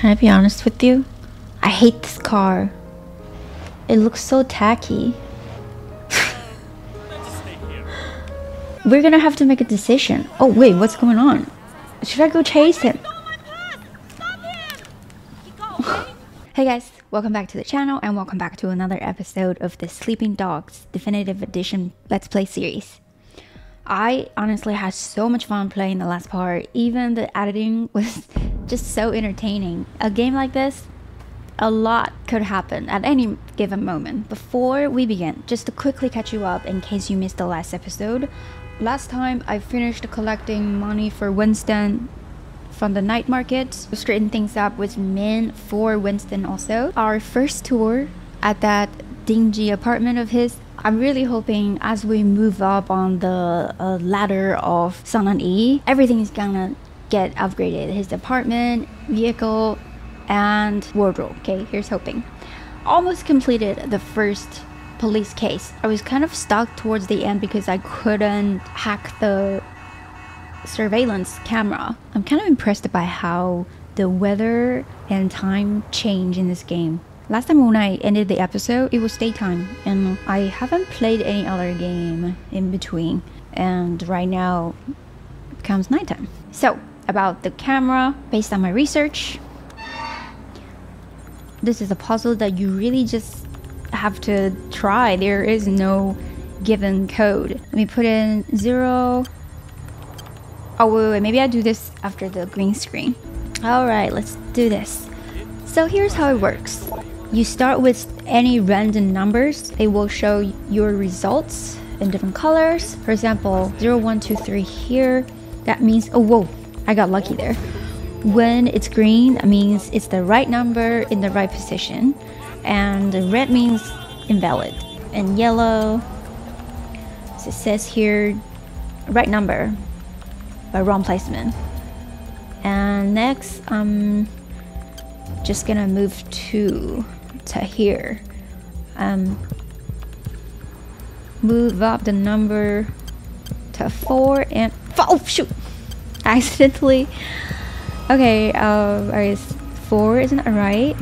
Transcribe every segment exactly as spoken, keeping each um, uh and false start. Can I be honest with you? I hate this car. It looks so tacky. We're gonna have to make a decision. Oh wait, what's going on? Should I go chase him? Hey guys, welcome back to the channel and welcome back to another episode of the Sleeping Dogs Definitive Edition Let's Play series. I honestly had so much fun playing the last part. Even the editing was just so entertaining. A game like this, a lot could happen at any given moment. Before we begin, just to quickly catch you up in case you missed the last episode. Last time I finished collecting money for Winston from the night market. Straighten things up with Min for Winston also. Our first tour at that dingy apartment of his. I'm really hoping as we move up on the uh, ladder of Sun Yi, everything is gonna get upgraded. His apartment, vehicle, and wardrobe. Okay, here's hoping. Almost completed the first police case. I was kind of stuck towards the end because I couldn't hack the surveillance camera. I'm kind of impressed by how the weather and time change in this game. Last time when I ended the episode, it was daytime and I haven't played any other game in between, and right now it becomes nighttime. So about the camera, based on my research, this is a puzzle that you really just have to try. There is no given code. Let me put in zero. Oh wait, wait, maybe I do this after the green screen. All right, let's do this. So here's how it works. You start with any random numbers. They will show your results in different colors. For example, zero, one, two, three here. That means, oh whoa, I got lucky there. When it's green, that means it's the right number in the right position. And the red means invalid. And yellow, so it says here, right number, but wrong placement. And next, I'm just gonna move to to here. Um, move up the number to four and oh shoot, accidentally. Okay, uh, I guess four isn't right.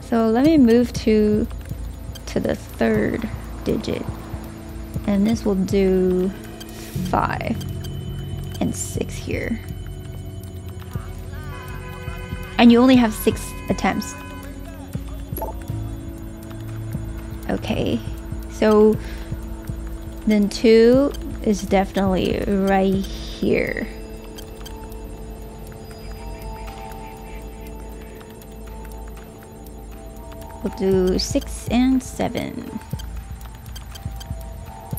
So let me move to to the third digit, and this will do five. And six here, and you only have six attempts. Okay, so then two is definitely right here. We'll do six and seven.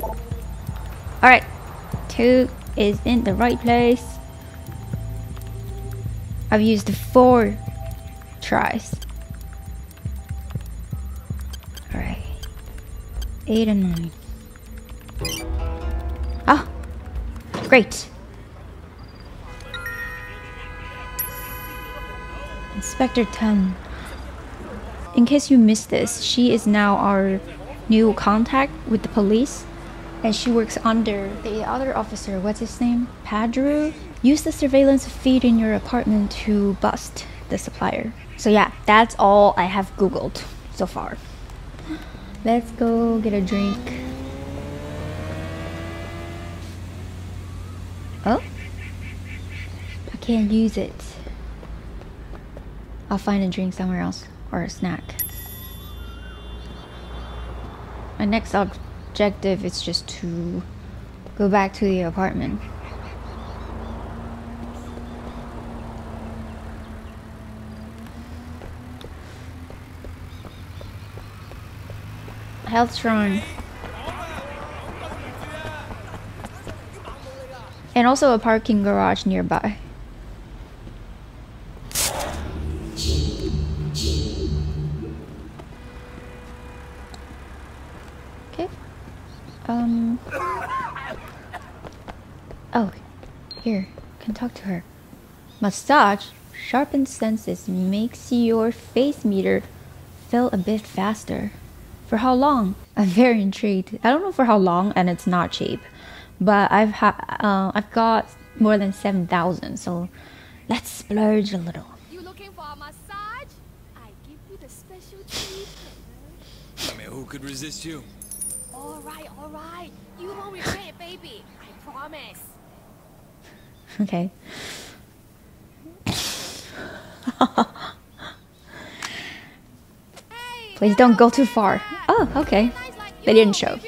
All right, two is in the right place. I've used four tries. All right, eight and nine. Ah, oh, great. Inspector Teng. In case you missed this, she is now our new contact with the police. And she works under the other officer, what's his name? Padru? Use the surveillance feed in your apartment to bust the supplier. So yeah, that's all I have Googled so far. Let's go get a drink. Oh? I can't use it. I'll find a drink somewhere else, or a snack. My next object objective is just to go back to the apartment. Health shrine. And also a parking garage nearby. Um. Oh, here. Can talk to her. Massage sharpens senses, makes your face meter fill a bit faster. For how long? I'm very intrigued. I don't know for how long, and it's not cheap. But I've ha uh, I've got more than seven thousand, so let's splurge a little. You look looking for a massage? I give you the special treatment. I mean, who could resist you? All right, all right. You won't regret it, baby. I promise. Okay. Please don't go too far. Oh, okay. They didn't show.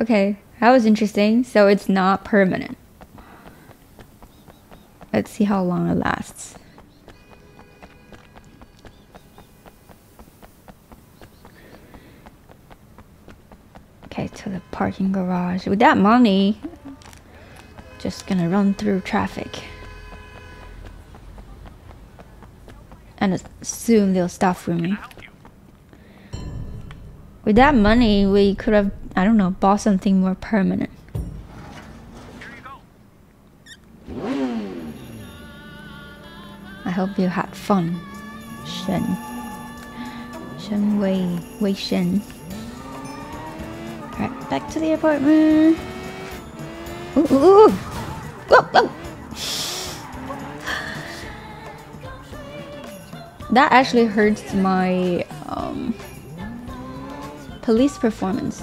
Okay, that was interesting. So it's not permanent. Let's see how long it lasts. Okay, to the parking garage. With that money, just gonna run through traffic. And assume they'll stop for me. With that money, we could have, I don't know, bought something more permanent. I hope you had fun, Shen. Shen Wei Wei Shen. Alright, back to the apartment. Ooh, ooh, ooh. Whoa, whoa. That actually hurts my um, police performance.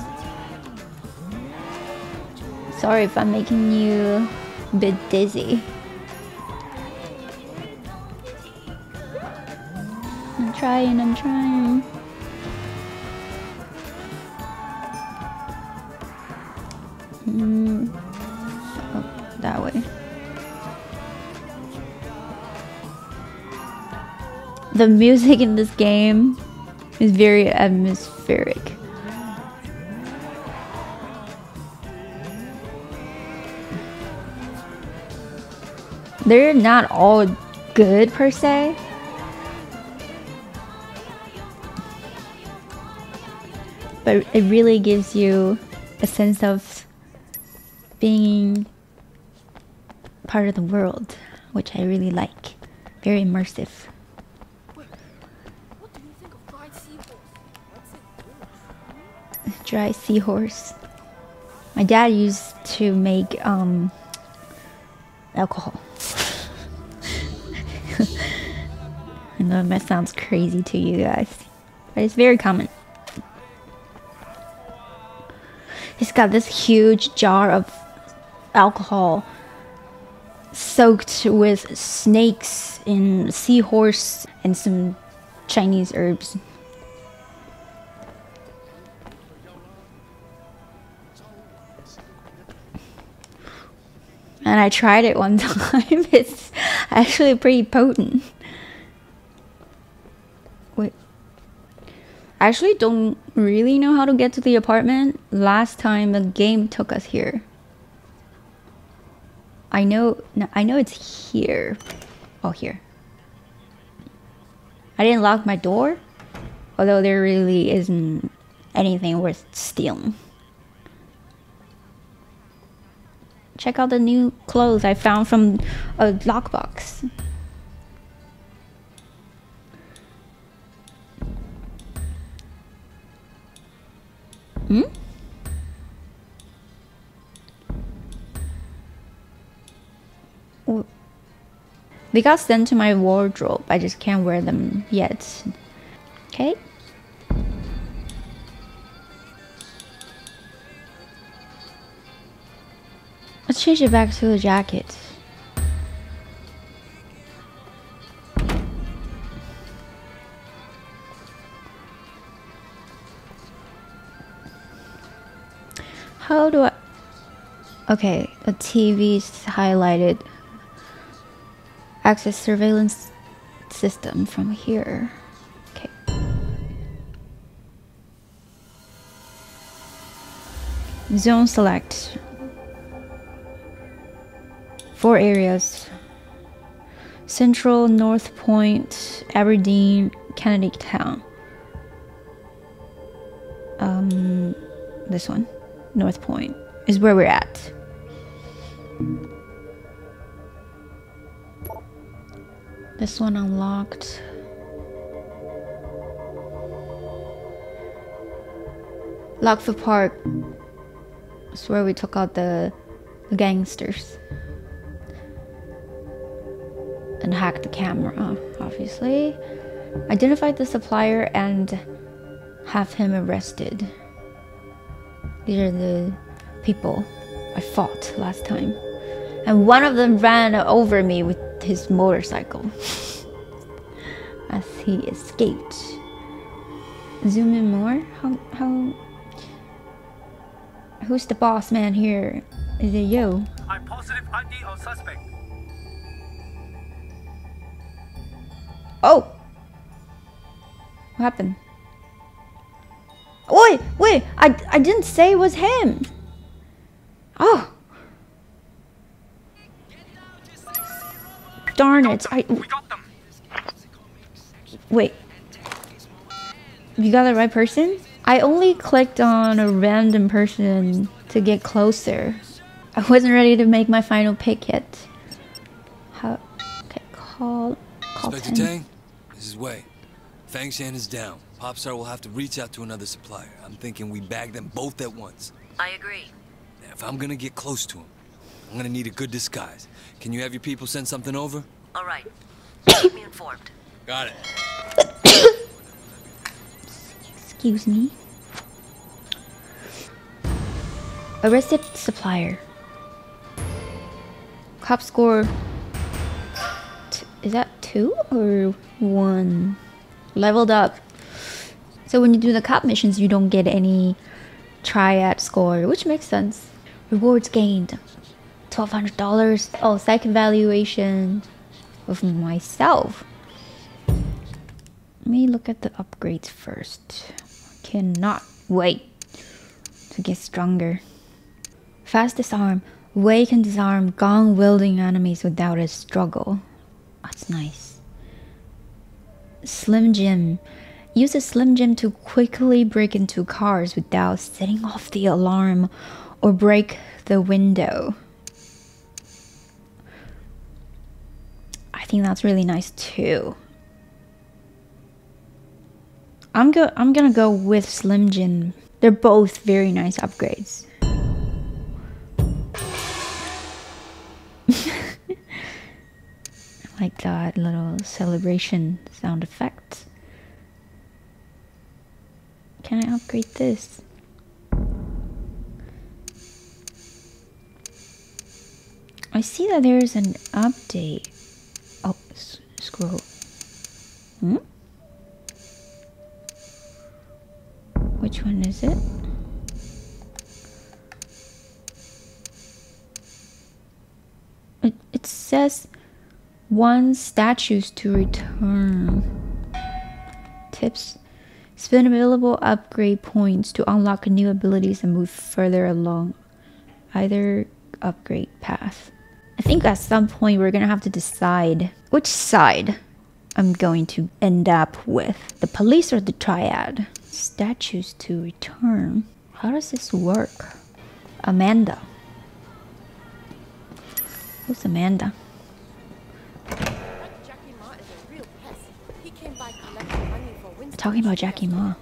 Sorry if I'm making you a bit dizzy. I'm trying, I'm trying. Mm. Oh, that way. The music in this game is very atmospheric. They're not all good per se. But it really gives you a sense of being part of the world, which I really like. Very immersive. Dry seahorse. My dad used to make um, alcohol. I know that sounds crazy to you guys, but it's very common. He's got this huge jar of alcohol soaked with snakes and seahorse and some Chinese herbs. And I tried it one time. It's actually pretty potent. Wait. I actually don't really know how to get to the apartment. Last time the game took us here. I know no, I know it's here. Oh, here. I didn't lock my door. Although there really isn't anything worth stealing. Check out the new clothes I found from a lockbox. Hmm? They got sent to my wardrobe. I just can't wear them yet. Okay. Let's change it back to the jacket. How do I... Okay, the T V is highlighted. Access surveillance system from here. Okay. Zone select. Four areas: Central, North Point, Aberdeen, Kennedy Town. Um, this one, North Point, is where we're at. This one unlocked. Lockford Park. It's where we took out the, the gangsters. And hacked the camera, obviously. Identified the supplier and have him arrested. These are the people I fought last time. And one of them ran over me with his motorcycle as he escaped. Zoom in more? How, how... Who's the boss man here? Is it you? I'm positive I D of suspect. Oh! What happened? Wait, wait! I, I didn't say it was him! Oh! Darn it, I... We got them. Wait. You got the right person? I only clicked on a random person to get closer. I wasn't ready to make my final pick yet. How... Okay, call... Call Inspector Teng, this is Wei. Fang Shan is down. Popstar will have to reach out to another supplier. I'm thinking we bag them both at once. I agree. Now, if I'm gonna get close to him, I'm gonna need a good disguise. Can you have your people send something over? All right. Keep me informed. Got it. Excuse me. Arrested supplier. Cop score. T is that two or one? Leveled up. So when you do the cop missions, you don't get any triad score, which makes sense. Rewards gained. twelve hundred dollars. Oh, psych evaluation of myself. Let me look at the upgrades first. Cannot wait to get stronger. Fast disarm. Wei can disarm gong wielding enemies without a struggle. That's nice. Slim Jim. Use a Slim Jim to quickly break into cars without setting off the alarm or break the window. I think that's really nice too. I'm go I'm gonna go with Slim Jim. They're both very nice upgrades. I like that little celebration sound effect. Can I upgrade this? I see that there is an update. Oh, scroll. Hmm? Which one is it? It, it says one statues to return. Tips. Spend available upgrade points to unlock new abilities and move further along either upgrade path. I think at some point we're gonna have to decide which side I'm going to end up with. The police or the triad? Statues to return. How does this work? Amanda. Who's Amanda? Jackie Ma is a real pest. He came by collecting money for Winston. Talking about Jackie Ma.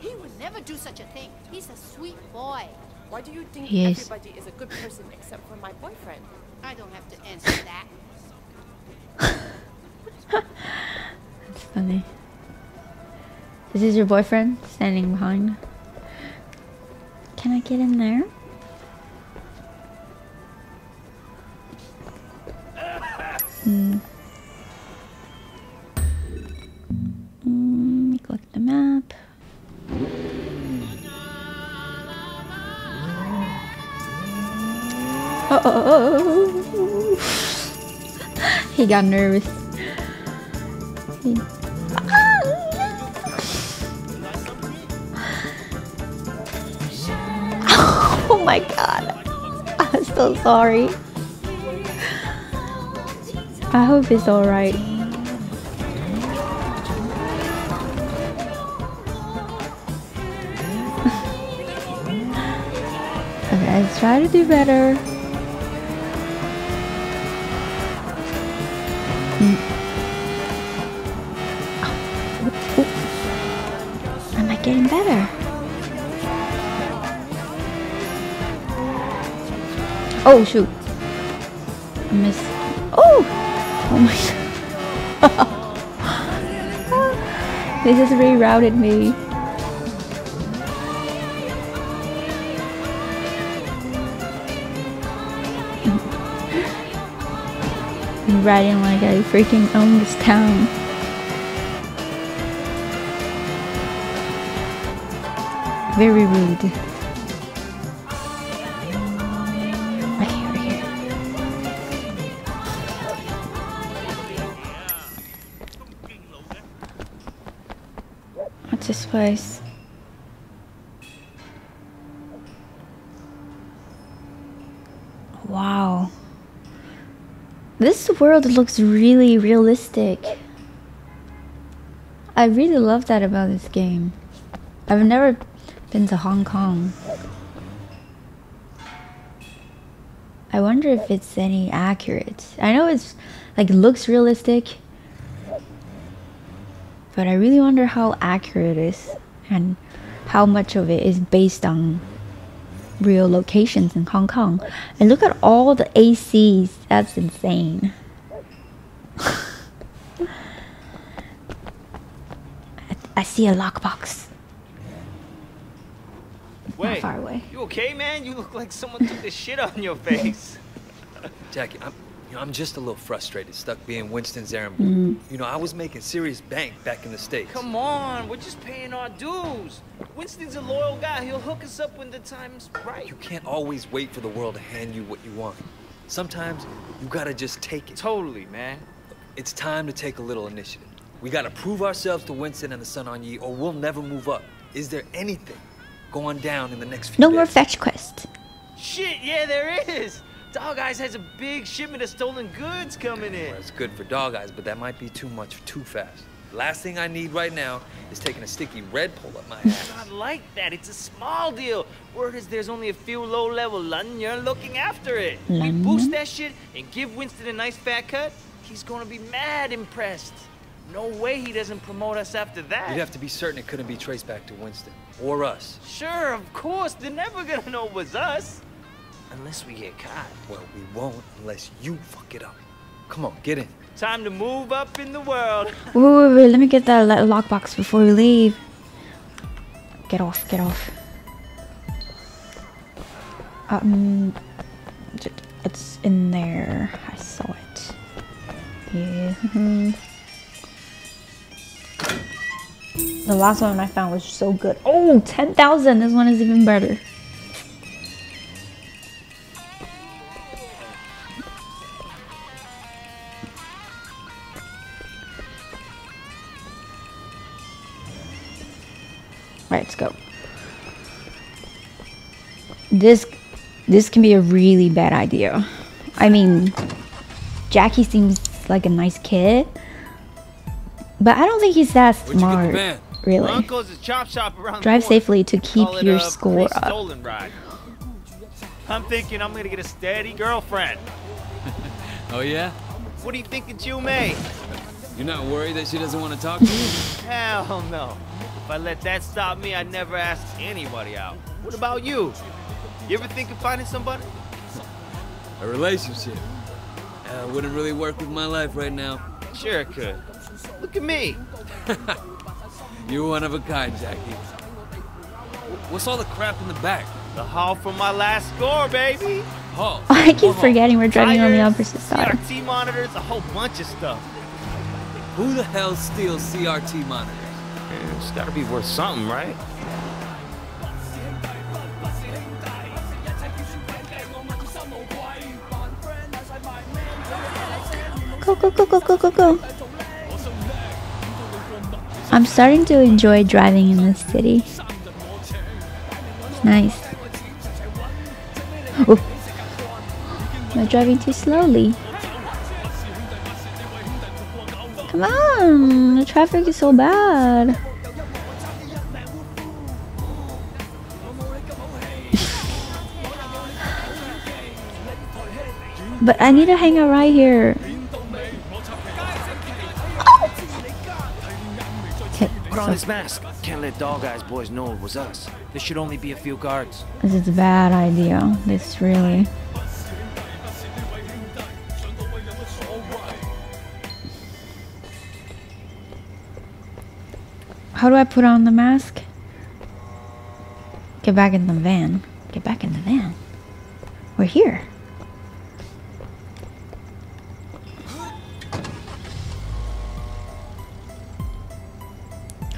He would never do such a thing. He's a sweet boy. Why do you think yes. everybody is a good person except for my boyfriend? I don't have to answer that. That's funny. This is your boyfriend standing behind. Can I get in there? Hmm. Mm, click the map. Uh oh! He got nervous. He... Ah! Oh my god! I'm so sorry. I hope it's all right. Okay, let's try to do better. Am I getting better? Oh shoot. I missed. Oh! Oh my god. They just rerouted me. I'm riding like I freaking own this town. Very rude. This place. Wow. This world looks really realistic. I really love that about this game. I've never been to Hong Kong. I wonder if it's any accurate. I know it's like it looks realistic. But I really wonder how accurate it is and how much of it is based on real locations in Hong Kong. And look at all the A Cs. That's insane. I, I see a lockbox. Not far away. You okay, man? You look like someone took the shit on your face. Jackie, I'm... You know, I'm just a little frustrated, stuck being Winston's errand boy. Mm. You know, I was making serious bank back in the States. Come on, we're just paying our dues. Winston's a loyal guy. He'll hook us up when the time's right. You can't always wait for the world to hand you what you want. Sometimes you gotta just take it. Totally, man. It's time to take a little initiative. We gotta prove ourselves to Winston and the Sun Yi, or we'll never move up. Is there anything going down in the next few No days? More fetch quest. Shit, yeah, there is. Dog Eyes has a big shipment of stolen goods coming in. Well, it's good for Dog Eyes, but that might be too much too fast. Last thing I need right now is taking a sticky red pole up my ass. It's not like that. It's a small deal. Word is there's only a few low-level Lunyun looking after it. Mm-hmm. We boost that shit and give Winston a nice fat cut, he's going to be mad impressed. No way he doesn't promote us after that. You'd have to be certain it couldn't be traced back to Winston or us. Sure, of course. They're never going to know it was us. Unless we get caught. Well, we won't unless you fuck it up. Come on, get in. Time to move up in the world. Wait, wait, wait. Let me get that lockbox before we leave. Get off, get off. Um, it's in there. I saw it. Yeah. The last one I found was so good. Oh, ten thousand. This one is even better. Right, let's go. This this can be a really bad idea. I mean, Jackie seems like a nice kid, but I don't think he's that smart, really. Drive safely to keep your score up. I'm thinking I'm gonna get a steady girlfriend. Oh yeah? What do you think that you made? You're not worried that she doesn't want to talk to you? Hell no. If I let that stop me, I'd never ask anybody out. What about you? You ever think of finding somebody? A relationship? Uh, wouldn't really work with my life right now. Sure it could. Look at me. You're one of a kind, Jackie. What's all the crap in the back? The haul from my last score, baby. Haul. I keep forgetting we're driving Tires, on the opposite side. C R T monitors, a whole bunch of stuff. Who the hell steals C R T monitors? It's gotta be worth something, right? Go, go, go, go, go, go, go. I'm starting to enjoy driving in this city. It's nice. Oh. Am I driving too slowly? Come on, the traffic is so bad. But I need to hang out right here. Oh! Okay, put on this mask. Can't let Dog Eyes boys know it was us. There should only be a few guards. This is a bad idea. This really. How do I put on the mask? Get back in the van. Get back in the van. We're here.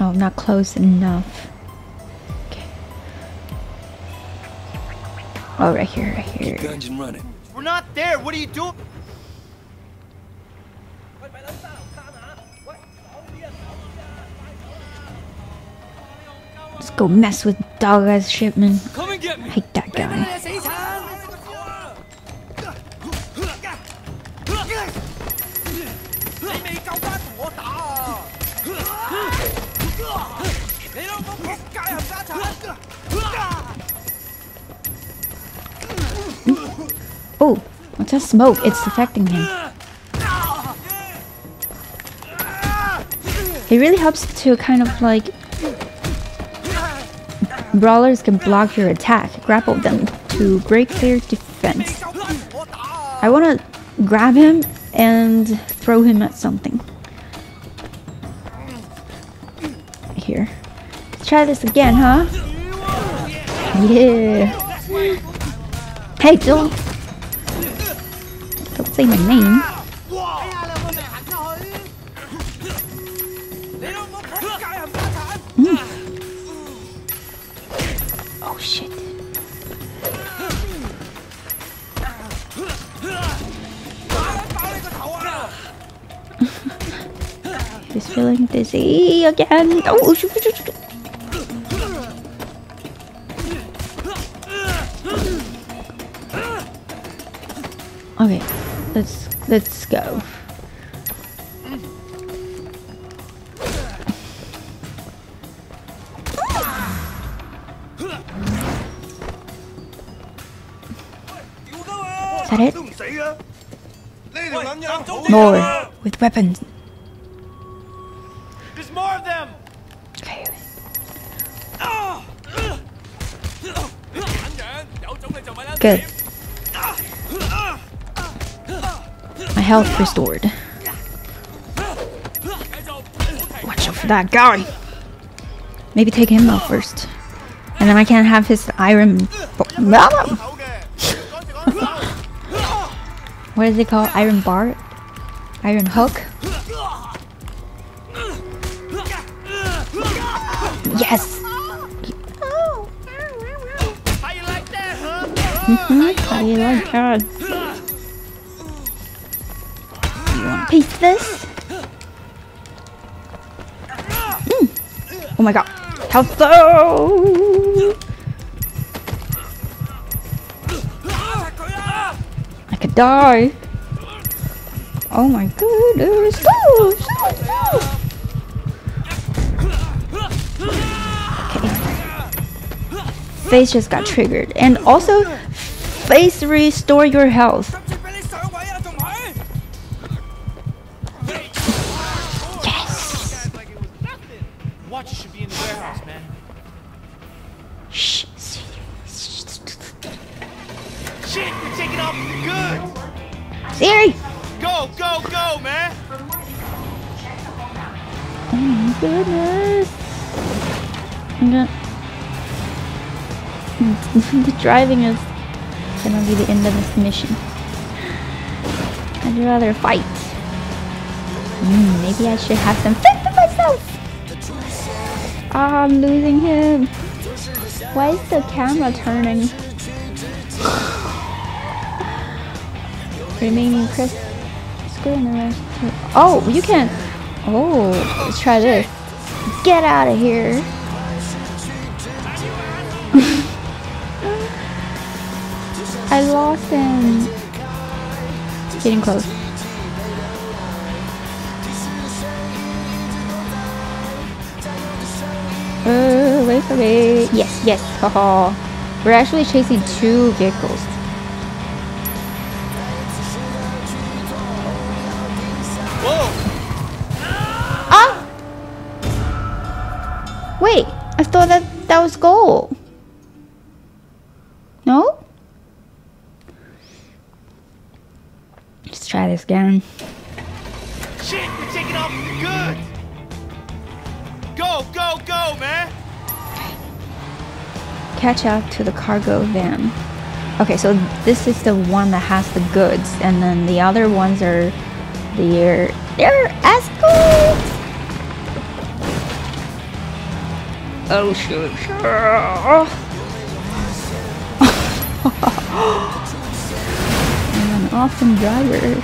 Oh, not close enough. Okay. Oh, right here, right here. Keep guns and run it. We're not there. What are you doing? Let's go mess with Dog Eyes Shipman. Come and get me. I hate that guy. Oh, what's that smoke? It's affecting him. It really helps to kind of like... Brawlers can block your attack. Grapple them to break their defense. I want to grab him and throw him at something. Here. Let's try this again, huh? Yeah. Hey, don't don't say my name. Mm. Oh shit! He's feeling dizzy again. Oh shoot! shoot, shoot. Okay, let's let's go. Is that it? More with weapons. There's more of them. Okay. Good. Health restored. Watch out for that guy. Maybe take him out first. And then I can't have his iron... What is it called? Iron bar? Iron hook? Yes! Mm-hmm. How do you like that? Piece this. Mm. Oh my god. How so? I could die. Oh my goodness. Oh, so, so. Okay. Face just got triggered. And also, face restore your health. The driving is gonna be the end of this mission. I'd rather fight. Mm, maybe I should have some faith in myself. Ah, I'm losing him. Why is the camera turning? Remaining press. Oh, you can. Oh, let's try this. Get out of here. I lost him. Getting close. Uh, wait for me. Yes, yes. Haha. We're actually chasing two vehicles. Whoa. Ah! Wait. I thought that that was gold. No? Try this again. Shit, we're taking off the goods. Go, Go, go, go, man! Catch up to the cargo van. Okay, so this is the one that has the goods, and then the other ones are their their escorts. Oh shoot! And an awesome driver.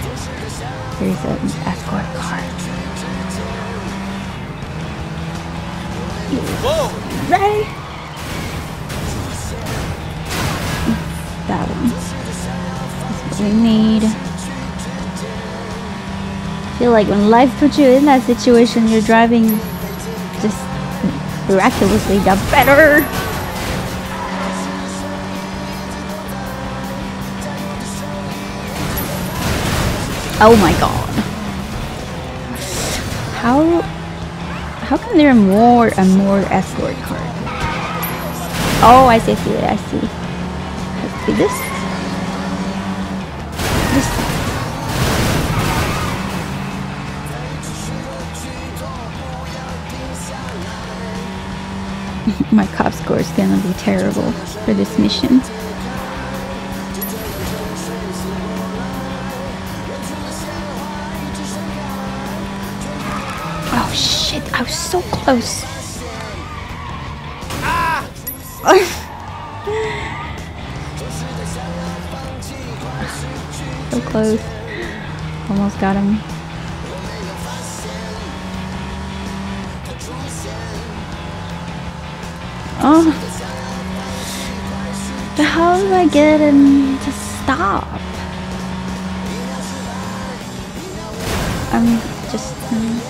Here's an escort car. Whoa! Right. That one. That's what we need. I feel like when life puts you in that situation, your driving just miraculously got better. Oh my god. How how come there are more and more escort cars? Oh, I see, I see, I see. This, this. My cop score is gonna be terrible for this mission. Oh shit! I was so close. Ah! So close. Almost got him. Oh. But how do I get him to stop? I'm just um,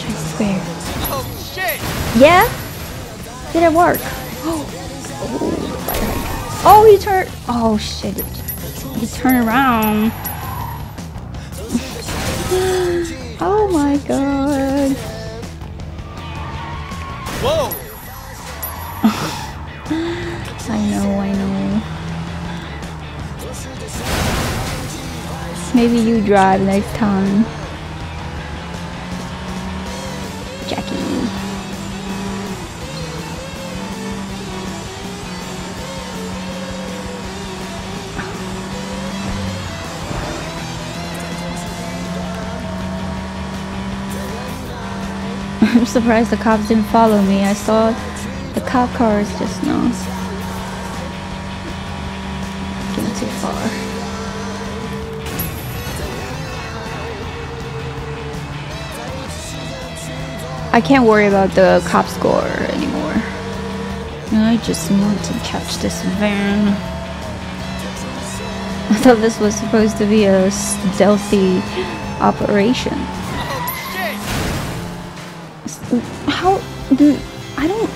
trying to square. Oh shit! Yeah? Did it work? Oh. Oh, oh he turned. Oh shit. You turn around. Oh my god. Whoa. I know, I know. Maybe you drive next time, Jackie. I'm surprised the cops didn't follow me. I saw the cop cars just now. Getting too far. I can't worry about the cop score anymore. I just want to catch this van. I thought this was supposed to be a stealthy operation. How do I don't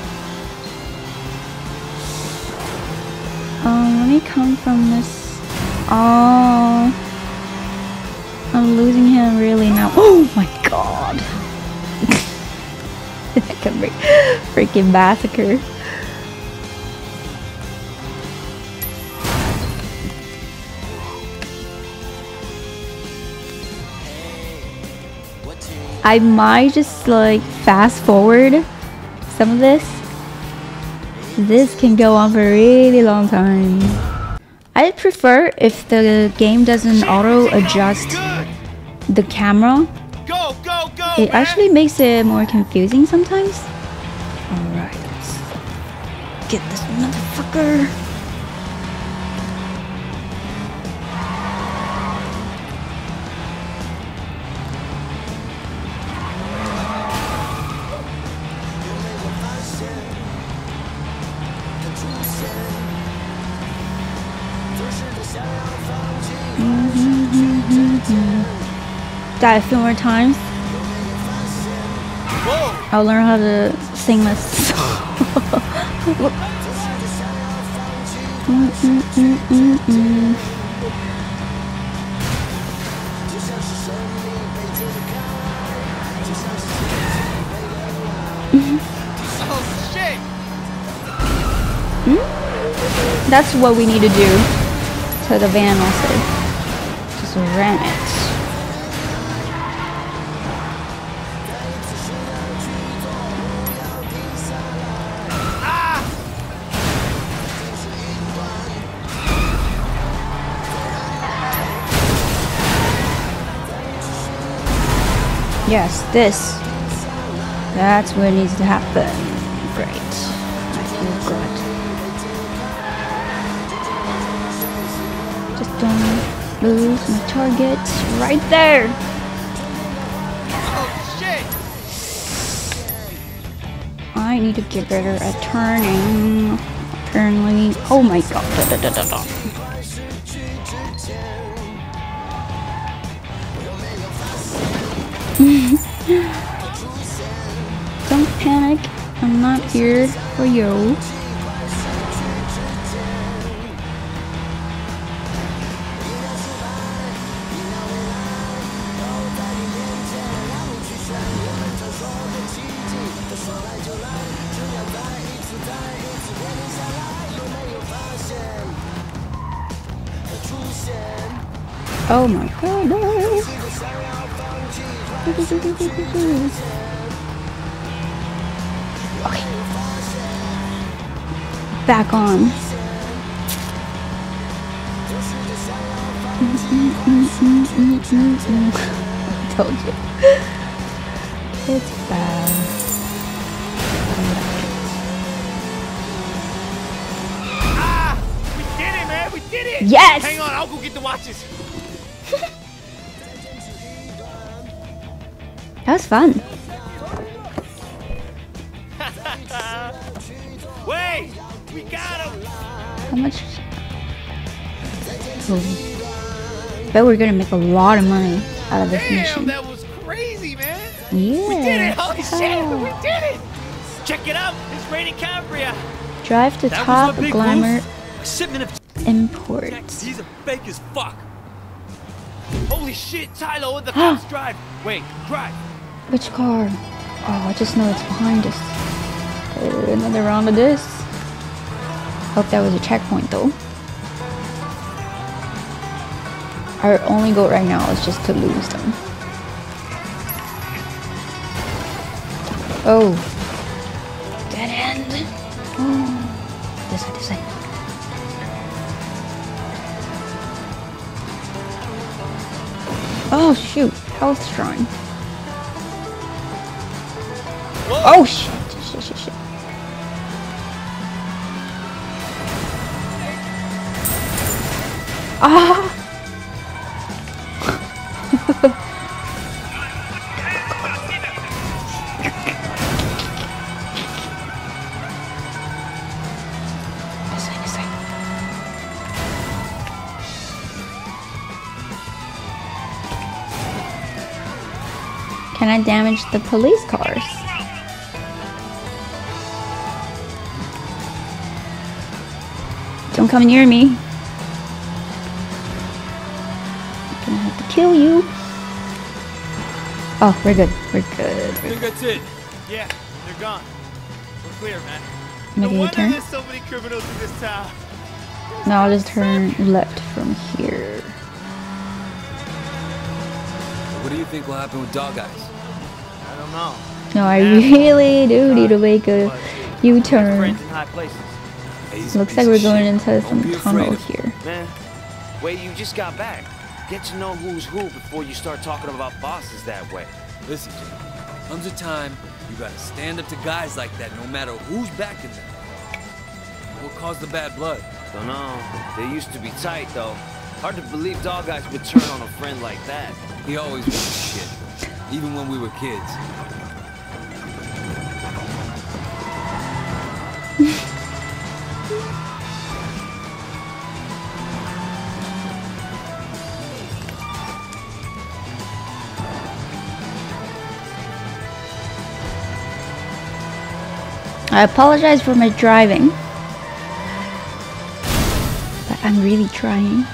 um let me come from this. Oh, I'm losing him really now. Oh my god. That can be freaking massacre. I might just like fast forward some of this. This can go on for a really long time. I'd prefer if the game doesn't auto adjust the camera. Go, go, go, it actually makes it more confusing sometimes. Alright, let's get this motherfucker. Die a few more times. Whoa. I'll learn how to sing this. mm -mm -mm -mm -mm. Oh, shit. Mm? That's what we need to do to the van also. Just ram it. Yes, this. That's what needs to happen. Great. I feel good. Just don't lose my target. Right there! Oh shit! I need to get better at turning. Apparently. Oh my god. Da, da, da, da, da. Don't panic, I'm not here for you. Oh my god. Okay. Back on. I told you. It's bad. Ah! We did it, man! We did it! Yes! Hang on, I'll go get the watches. That was fun. Wait, we got him. How much? Oh. Bet we're gonna make a lot of money out of this Damn, mission. That was crazy, man. Yeah. We did it. Holy oh. shit, we did it. Check it out. It's raining Cambria. Drive to that top glamour of import. He's a fake as fuck. Holy shit, Tylo in the cops drive. Wait, drive. Which car? Oh, I just know it's behind us. Uh, another round of this. Hope that was a checkpoint though. Our only goal right now is just to lose them. Oh. Dead end. Oh. This side, this side. Oh shoot, health shrine. Oh shit, shit, shit, shit. Ah! Can I damage the police cars? Don't come near me. I'm gonna have to kill you. Oh, we're good. We're good. I think that's it. Yeah, they're gone. We're clear, man. Maybe no turn. There's so many criminals in this town. No, I'll just turn left from here. What do you think will happen with Dog Eyes? I don't know. No, I really do need to make a U-turn. Looks like we're going into some tunnel here. Man, wait, you just got back. Get to know who's who before you start talking about bosses that way. Listen, comes a time you gotta stand up to guys like that no matter who's backing them. What caused the bad blood? Don't know. They used to be tight though. Hard to believe Dog Eyes would turn on a friend like that. He always was shit, even when we were kids. I apologize for my driving, but I'm really trying.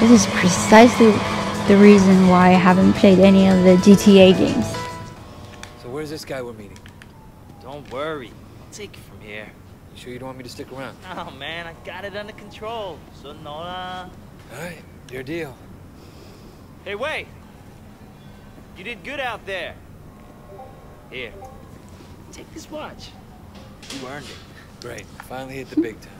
This is precisely the reason why I haven't played any of the G T A games. So where's this guy we're meeting? Don't worry, I'll take it from here. You sure you don't want me to stick around? Oh man, I got it under control. So no. All right. Your deal. Hey, Wei! You did good out there. Here. Take this watch. You earned it. Great. Finally hit the big time.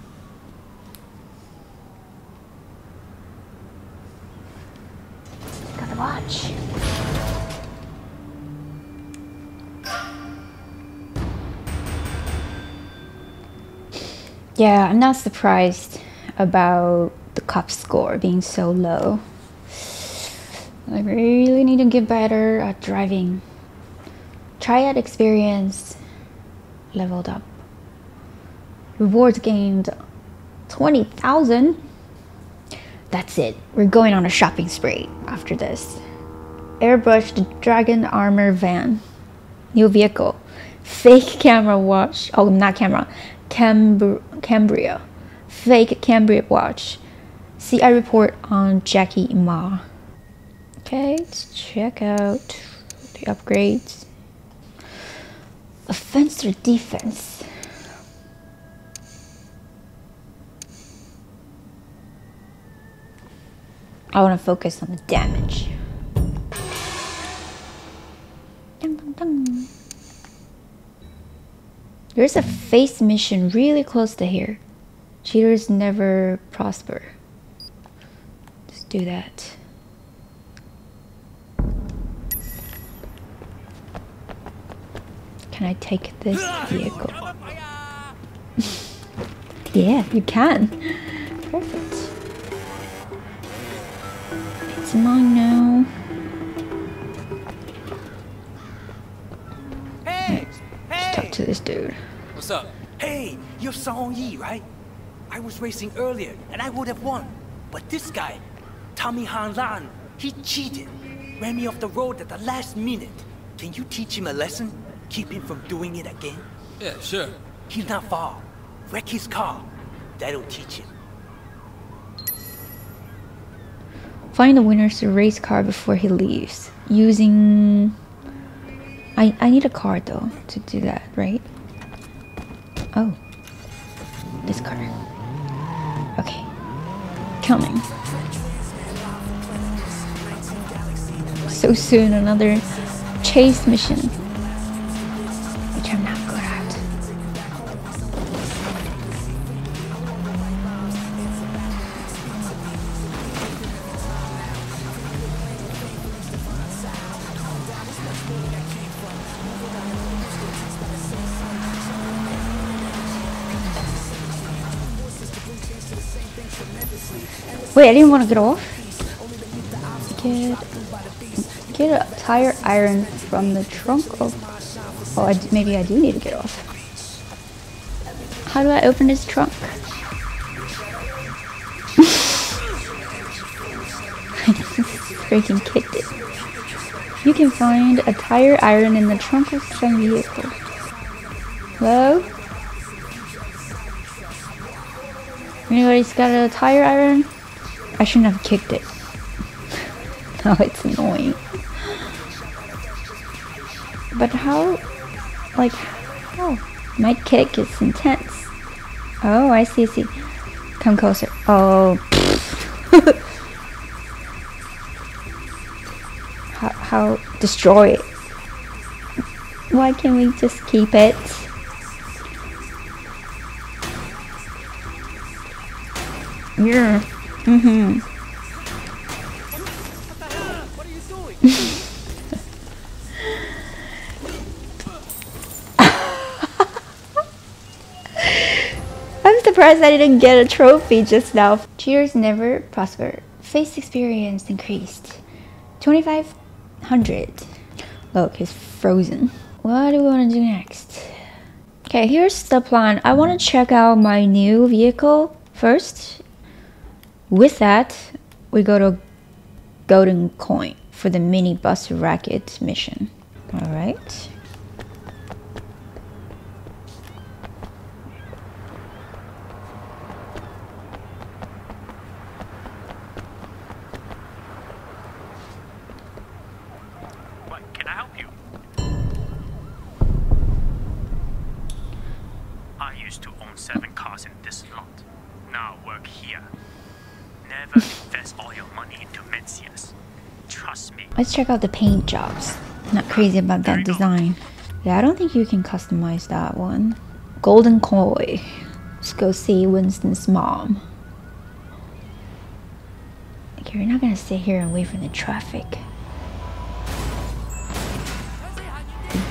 Got the watch. Yeah, I'm not surprised about the cop score being so low. I really need to get better at driving. Triad experience leveled up. Rewards gained twenty thousand. That's it. We're going on a shopping spree after this. Airbrush the dragon armor van. New vehicle. Fake camera watch. Oh, not camera. Cambr Cambria. Fake Cambria watch. C I report on Jackie Ma. Okay, let's check out the upgrades. Offense or defense? I want to focus on the damage. Dun, dun, dun. There's a face mission really close to here. Cheaters never prosper. Let's do that. Can I take this vehicle? Yeah, you can. Perfect. It's mine now. To this dude. What's up? Hey, you're Song Yi, right? I was racing earlier and I would have won, but this guy, Tommy Han Lan, he cheated. Ran me off the road at the last minute. Can you teach him a lesson? Keep him from doing it again? Yeah, sure. He's not far. Wreck his car. That'll teach him. Find the winner's race car before he leaves. Using... I, I need a car though to do that, right? Oh, this car. Okay, coming. So soon, another chase mission, which I'm not good at. Wait, I didn't want to get off. Get, get a tire iron from the trunk of... Oh, I, maybe I do need to get off. How do I open this trunk? I freaking kicked it. You can find a tire iron in the trunk of some vehicle. Hello? Anybody's got a tire iron? I shouldn't have kicked it. No, it's annoying. But how... Like... Oh, my kick is intense. Oh, I see, I see. Come closer. Oh. how, how... Destroy it. Why can't we just keep it? Yeah. Mm-hmm. What are you doing? I'm surprised I didn't get a trophy just now. Cheaters never prosper. Face experience increased. twenty-five hundred. Look, he's frozen. What do we want to do next? Okay, here's the plan. I want to check out my new vehicle first. With that, we go to Golden Coin for the mini bus racket mission. All right. What can I help you? I used to own seven cars in this lot. Now work here. Never invest all your money into Mencius. Trust me. Let's check out the paint jobs. Not crazy about that design. Yeah, I don't think you can customize that one. Golden Koi. Let's go see Winston's mom. Okay, we're not gonna sit here and wait for the traffic.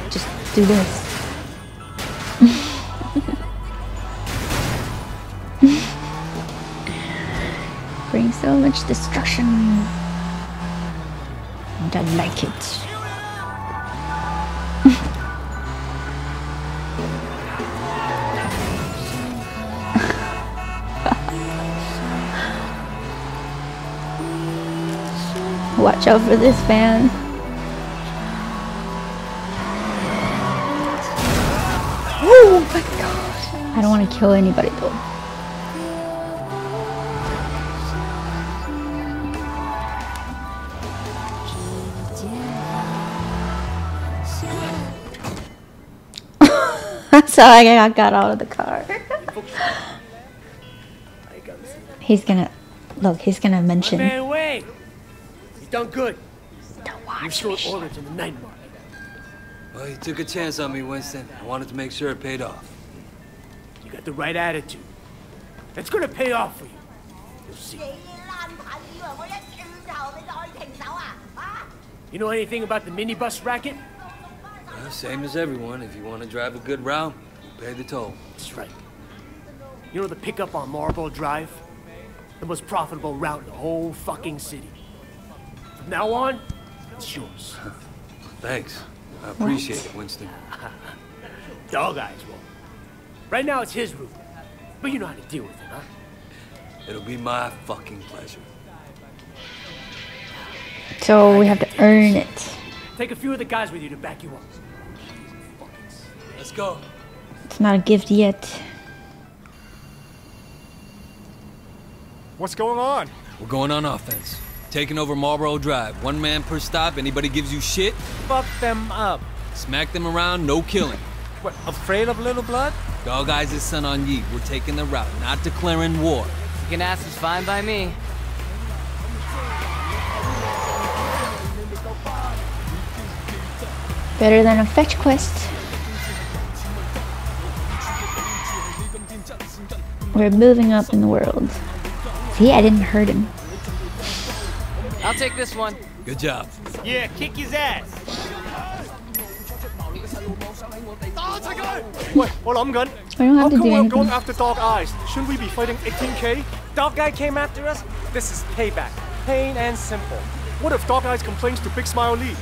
Just do this. Bring so much destruction. I don't like it. Watch out for this van. Oh my god. I don't want to kill anybody though. That's how I got out of the car. He's gonna... Look, he's gonna mention... Done good. Don't watch me. You stole orders in the night market. Well, you took a chance on me, Winston. I wanted to make sure it paid off. You got the right attitude. That's gonna pay off for you. You'll see. You know anything about the minibus racket? Well, same as everyone. If you want to drive a good route, pay the toll. That's right. You know the pickup on Marble Drive? The most profitable route in the whole fucking city. Now on, it's yours. Thanks. I appreciate what? it, Winston. Dog Eyes will. Right now it's his route. But you know how to deal with it, huh? It'll be my fucking pleasure. So we have to earn it. Take a few of the guys with you to back you up. Let's go. It's not a gift yet. What's going on? We're going on offense. Taking over Marlboro Drive. One man per stop. Anybody gives you shit? Fuck them up. Smack them around, no killing. What, afraid of little blood? Dog Eyes is Sun Yi. We're taking the route, not declaring war. You can ask, is fine by me. Better than a fetch quest. We're moving up in the world. See, I didn't hurt him. I'll take this one. Good job. Yeah, kick his ass. Wait, well, I'm gone. We don't have How to come do we're anything. Going after Dog Eyes? Shouldn't we be fighting eighteen K? Dog Guy came after us? This is payback. Plain and simple. What if Dog Eyes complains to Big Smile Lee?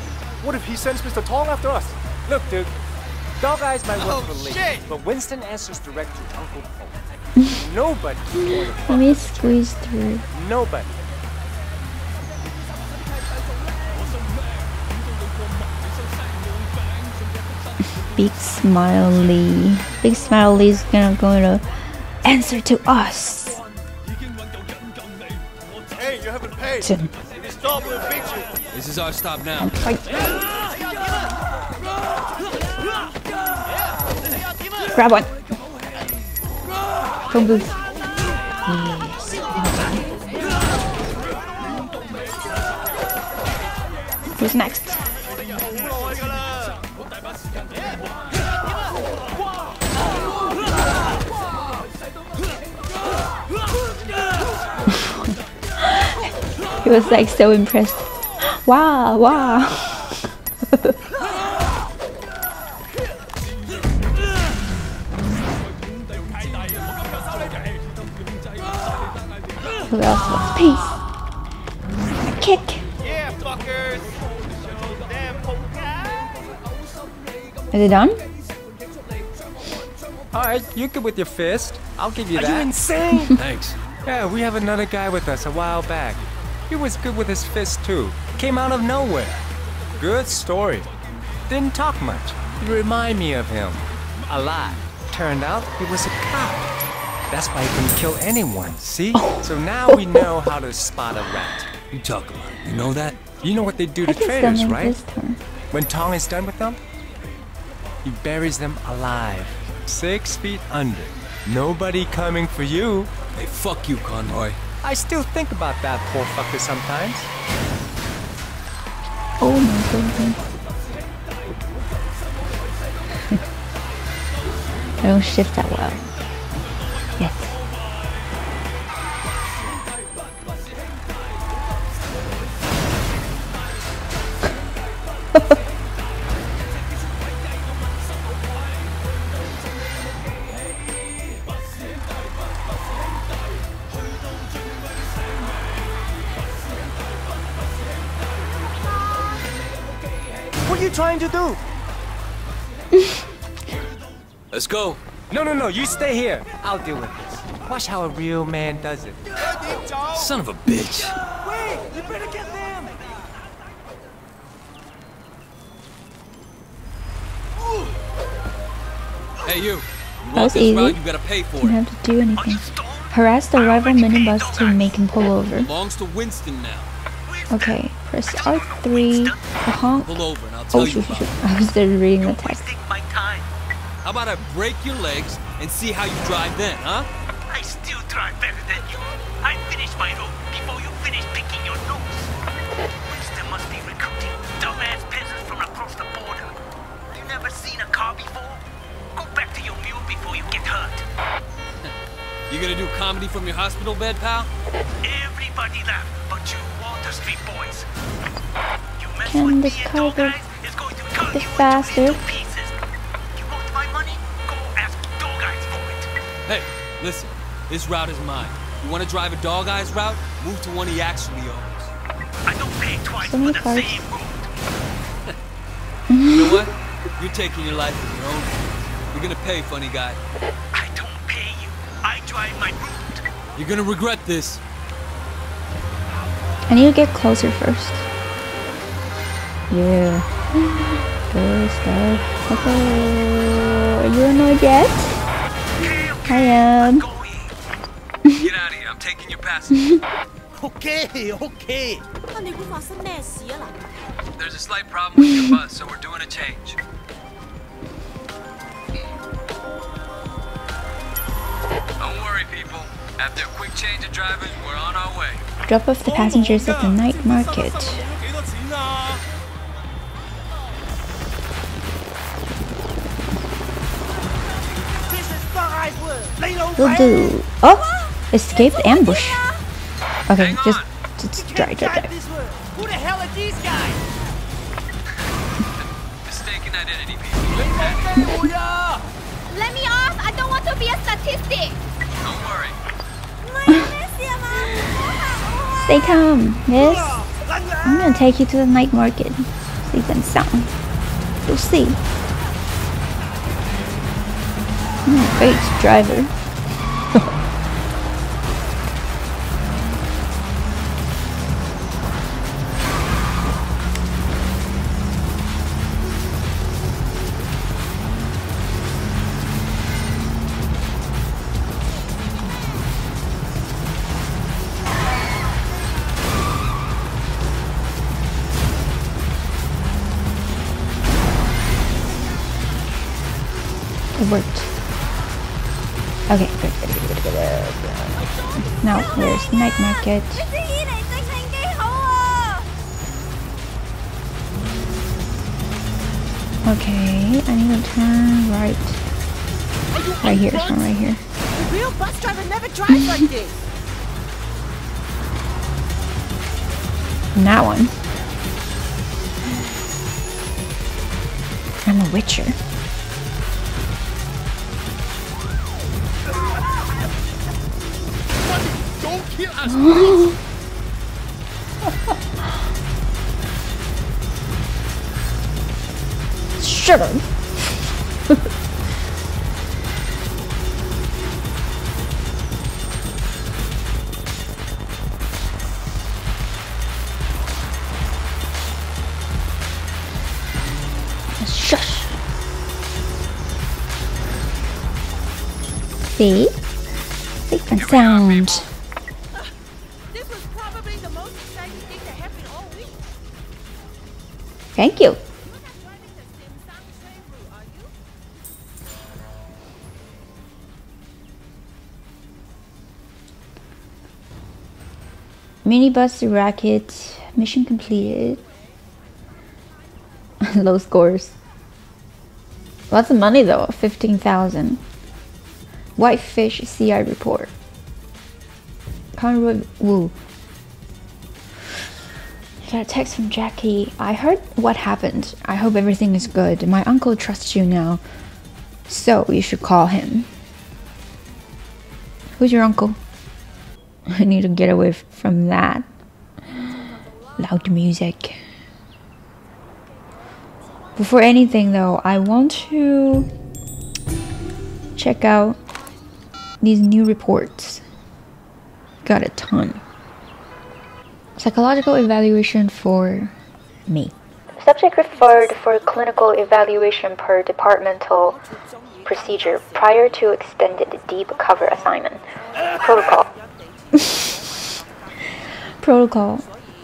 What if he sends Mister Tong after us? Look, dude. Dog Eyes might work for Lee, but Winston answers direct to Uncle Paul. Nobody. Let me squeeze through. Nobody. Big Smile Lee. Big Smile Lee's gonna go to answer to us. Hey, you haven't paid. Stop the picture. This is our stop now. Grab one. Come boost. Who's next? He was like so impressed. Wow, wow. Who else wants peace? A kick. Yeah, fuckers. Is it done? Alright, you good with your fist. I'll give you Are that. Are you insane? Thanks. Yeah, we have another guy with us a while back. He was good with his fist too. Came out of nowhere. Good story. Didn't talk much. You remind me of him. A lot. Turned out he was a cop. That's why he couldn't kill anyone, see? Oh. So now we know how to spot a rat. You talk about it. You know that? You know what they do to traitors, right? When Tong is done with them, he buries them alive. Six feet under. Nobody coming for you. Hey, fuck you, Conroy. I still think about that poor fucker sometimes. Oh my goodness. I don't shift that well. Yes. Trying to do? Let's go. No, no, no, you stay here. I'll deal with this. Watch how a real man does it. Son of a bitch. Wait, you better get them. Hey, you. You that was easy. Route, you gotta pay for it. You don't have to do anything. Harass the rival minibus to make him pull over. Belongs to Winston now. Okay, press R three for honk. Pull over and I'll tell oh, shoot, shoot, shoot. I was there reading the text. How about I break your legs and see how you drive then, huh? I still drive better than you. I finished my road before you finish picking your nose. Winston must be recruiting dumbass peasants from across the border. You never seen a car before? Go back to your mule before you get hurt. You gonna do comedy from your hospital bed, pal? Everybody laughed but you. Street boys. You mess with me and Dog Eyes is going to cut you into pieces. You want my money? Go ask Dog Eyes for it. Hey, listen, this route is mine. You want to drive a Dog Eyes route? Move to one he actually owns. I don't pay twice for the same route. You know what? You're taking your life in your own hands. You're gonna pay, funny guy. I don't pay you. I drive my route. You're gonna regret this. I need to get closer first. Yeah. Good stuff. Okay. Are you annoyed yet? I am. Get out of here. I'm taking your passenger. Okay, okay. There's a slight problem with your bus, so we're doing a change. Don't worry, people. After a quick change of drivers, we're on our way. Drop off the passengers at the night market. Will do. Oh! Escape the ambush. Okay, just, just drive, drive, drive. Who the hell are these guys? Mistaken identity people. Let me off! I don't want to be a statistic! Don't worry. Stay calm, yes? I'm gonna take you to the night market. Sleep and sound. You'll see. I'm a great driver. Worked. Okay, good, good, good, good, good, good. Now there's night market. Okay, I need to turn right. Right here, from right here. The real bus driver never drives like this. That one. I'm a witcher. Kill us, please. Shut up. Shush. See? Safe and sound. Thank you. Minibus racket. Mission completed. Low scores. Lots of money though. fifteen thousand. Whitefish C I report. Conroy Wu. I got a text from Jackie. I heard what happened. I hope everything is good. My uncle trusts you now, so you should call him. Who's your uncle? I need to get away from that. Loud music. Before anything though, I want to check out these new reports. Got a ton. Psychological evaluation for me. Subject referred for clinical evaluation per departmental procedure prior to extended deep cover assignment. Protocol. Protocol.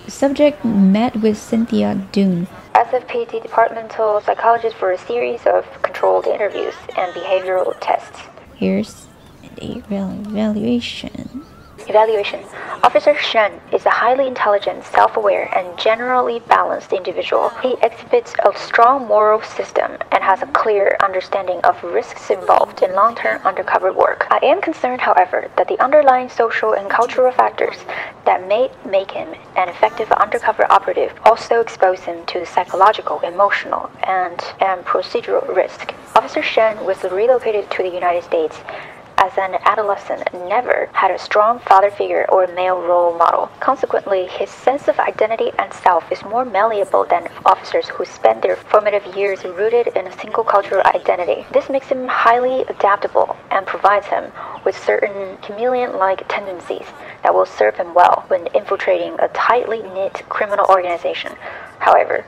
Subject met with Cynthia Dune, S F P D departmental psychologist, for a series of controlled interviews and behavioral tests. Here's the evaluation. Evaluation. Officer Shen is a highly intelligent, self-aware, and generally balanced individual. He exhibits a strong moral system and has a clear understanding of risks involved in long-term undercover work. I am concerned, however, that the underlying social and cultural factors that may make him an effective undercover operative also expose him to psychological, emotional, and, and procedural risk. Officer Shen was relocated to the United States. As an adolescent, never had a strong father figure or male role model. Consequently, his sense of identity and self is more malleable than officers who spend their formative years rooted in a single cultural identity. This makes him highly adaptable and provides him with certain chameleon-like tendencies that will serve him well when infiltrating a tightly knit criminal organization. However,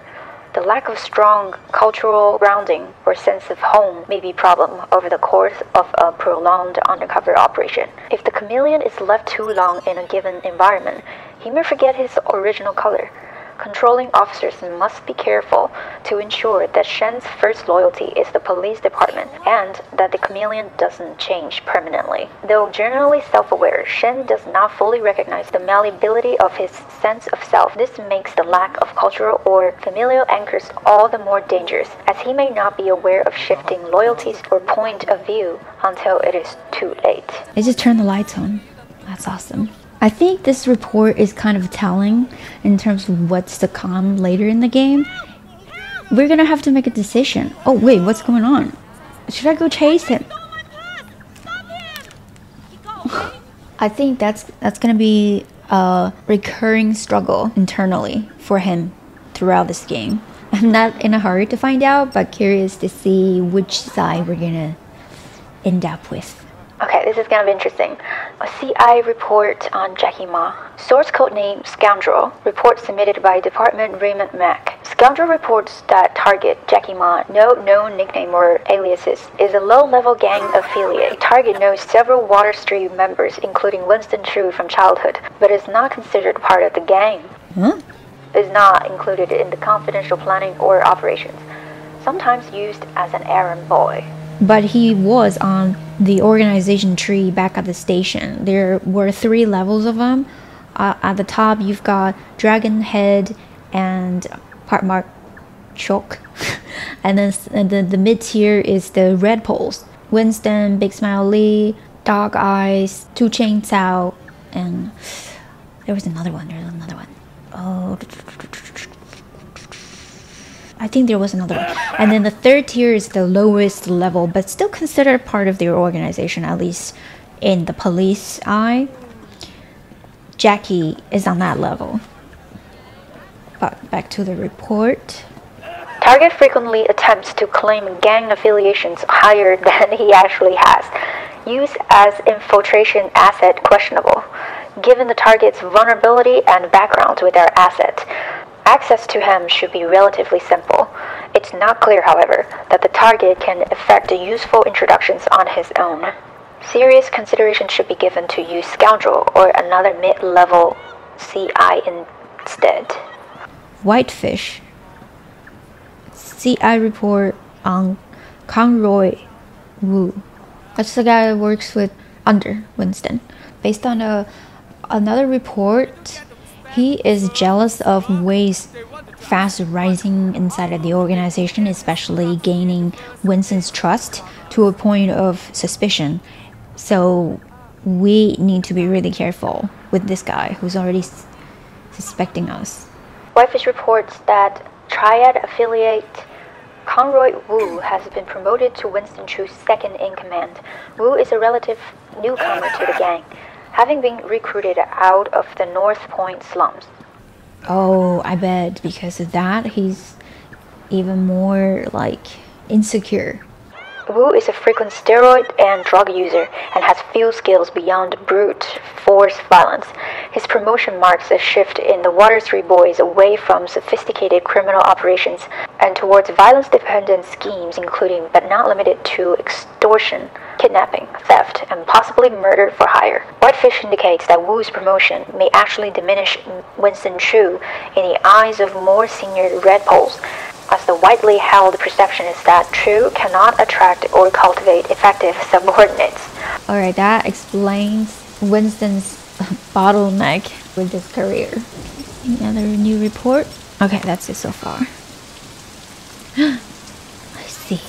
the lack of strong cultural grounding or sense of home may be a problem over the course of a prolonged undercover operation. If the chameleon is left too long in a given environment, he may forget his original color. Controlling officers must be careful to ensure that Shen's first loyalty is the police department and that the chameleon doesn't change permanently. Though generally self-aware, Shen does not fully recognize the malleability of his sense of self. This makes the lack of cultural or familial anchors all the more dangerous, as he may not be aware of shifting loyalties or point of view until it is too late. They just turned the lights on. That's awesome. I think this report is kind of telling in terms of what's to come later in the game. We're gonna have to make a decision. Oh wait, what's going on? Should I go chase him? I think that's that's gonna be a recurring struggle internally for him throughout this game. I'm not in a hurry to find out, but curious to see which side we're gonna end up with. Okay, this is kind of interesting. A C I report on Jackie Ma. Source code name Scoundrel. Report submitted by Department Raymond Mack. Scoundrel reports that target Jackie Ma, no known nickname or aliases, is a low-level gang affiliate. Target knows several Water Street members, including Winston Chu from childhood, but is not considered part of the gang. Huh? Is not included in the confidential planning or operations. Sometimes used as an errand boy. But he was on the organization tree back at the station. There were three levels of them. Uh, at the top, you've got Dragon Head and Part Mark Chok. And then and the, the mid tier is the Red Poles. Winston, Big Smile Lee, Dog Eyes, Two Chain Cao, and there was another one. There's another one. Oh. I think there was another one. And then the third tier is the lowest level, but still considered part of their organization, at least in the police eye. Jackie is on that level. But back to the report. Target frequently attempts to claim gang affiliations higher than he actually has. Use as infiltration asset questionable, given the target's vulnerability and background with our asset. Access to him should be relatively simple. It's not clear, however, that the target can effect useful introductions on his own. Serious consideration should be given to use Scoundrel or another mid-level C I instead. Whitefish. C I report on Conroy Wu. That's the guy that works with under Winston. Based on a, another report, He is jealous of Wei's fast rising inside of the organization, especially gaining Winston's trust to a point of suspicion. So we need to be really careful with this guy who's already suspecting us. Whitefish reports that Triad affiliate Conroy Wu has been promoted to Winston Chu's second in command. Wu is a relative newcomer to the gang, having been recruited out of the North Point slums. Oh, I bet because of that, he's even more, like, insecure. Wu is a frequent steroid and drug user and has few skills beyond brute force violence. His promotion marks a shift in the Water Street Boys away from sophisticated criminal operations and towards violence-dependent schemes including, but not limited to, extortion, kidnapping, theft, and possibly murder for hire. Whitefish indicates that Wu's promotion may actually diminish Winston Chu in the eyes of more senior Red Poles, as the widely held perception is that Chu cannot attract or cultivate effective subordinates. Alright, that explains Winston's bottleneck with his career. Any other new report? Okay, that's it so far. I see.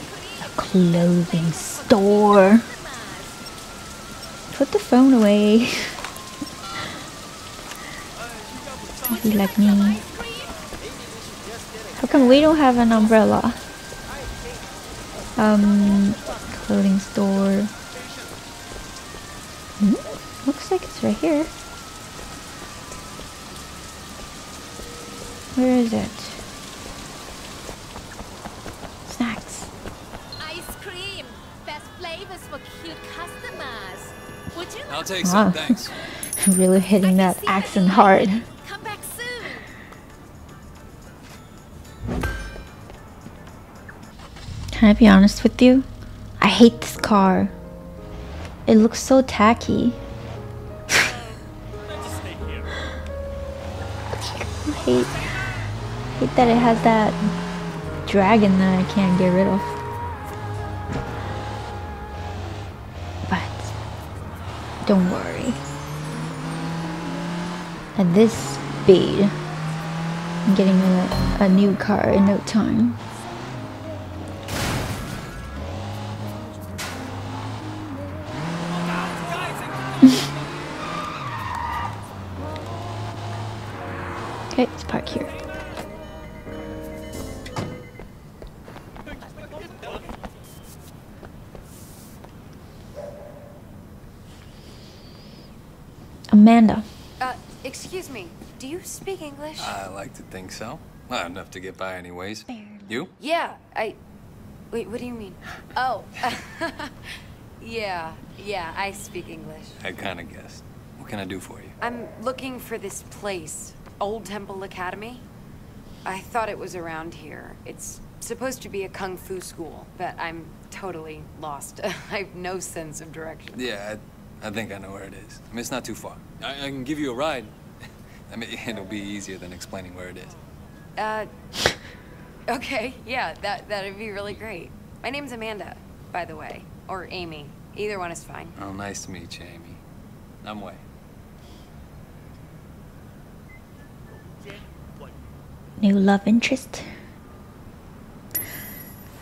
A clothing store. Put the phone away. If you like me. How come we don't have an umbrella? Um, clothing store. Hmm? Looks like it's right here. Where is it? Snacks. Ice cream. Best flavors for cute customers. Would you like I'll take some, thanks. I'm really hitting that accent hard. Can I be honest with you? I hate this car. It looks so tacky. I hate, hate that it has that dragon that I can't get rid of. But don't worry. At this speed, I'm getting a, a new car in no time. Okay, let's park here. Amanda. Uh, excuse me, do you speak English? I like to think so. Not enough to get by anyways. You? Yeah, I... Wait, what do you mean? Oh. yeah, yeah, I speak English. I kinda guessed. What can I do for you? I'm looking for this place. Old Temple Academy? I thought it was around here. It's supposed to be a kung fu school, but I'm totally lost. I've no sense of direction. Yeah, I, I think I know where it is. I mean, it's not too far. I, I can give you a ride. I mean, it'll be easier than explaining where it is. Uh, okay, yeah, that, that'd be really great. My name's Amanda, by the way, or Amy. Either one is fine. Oh, nice to meet you, Amy. I'm Wei. New love interest.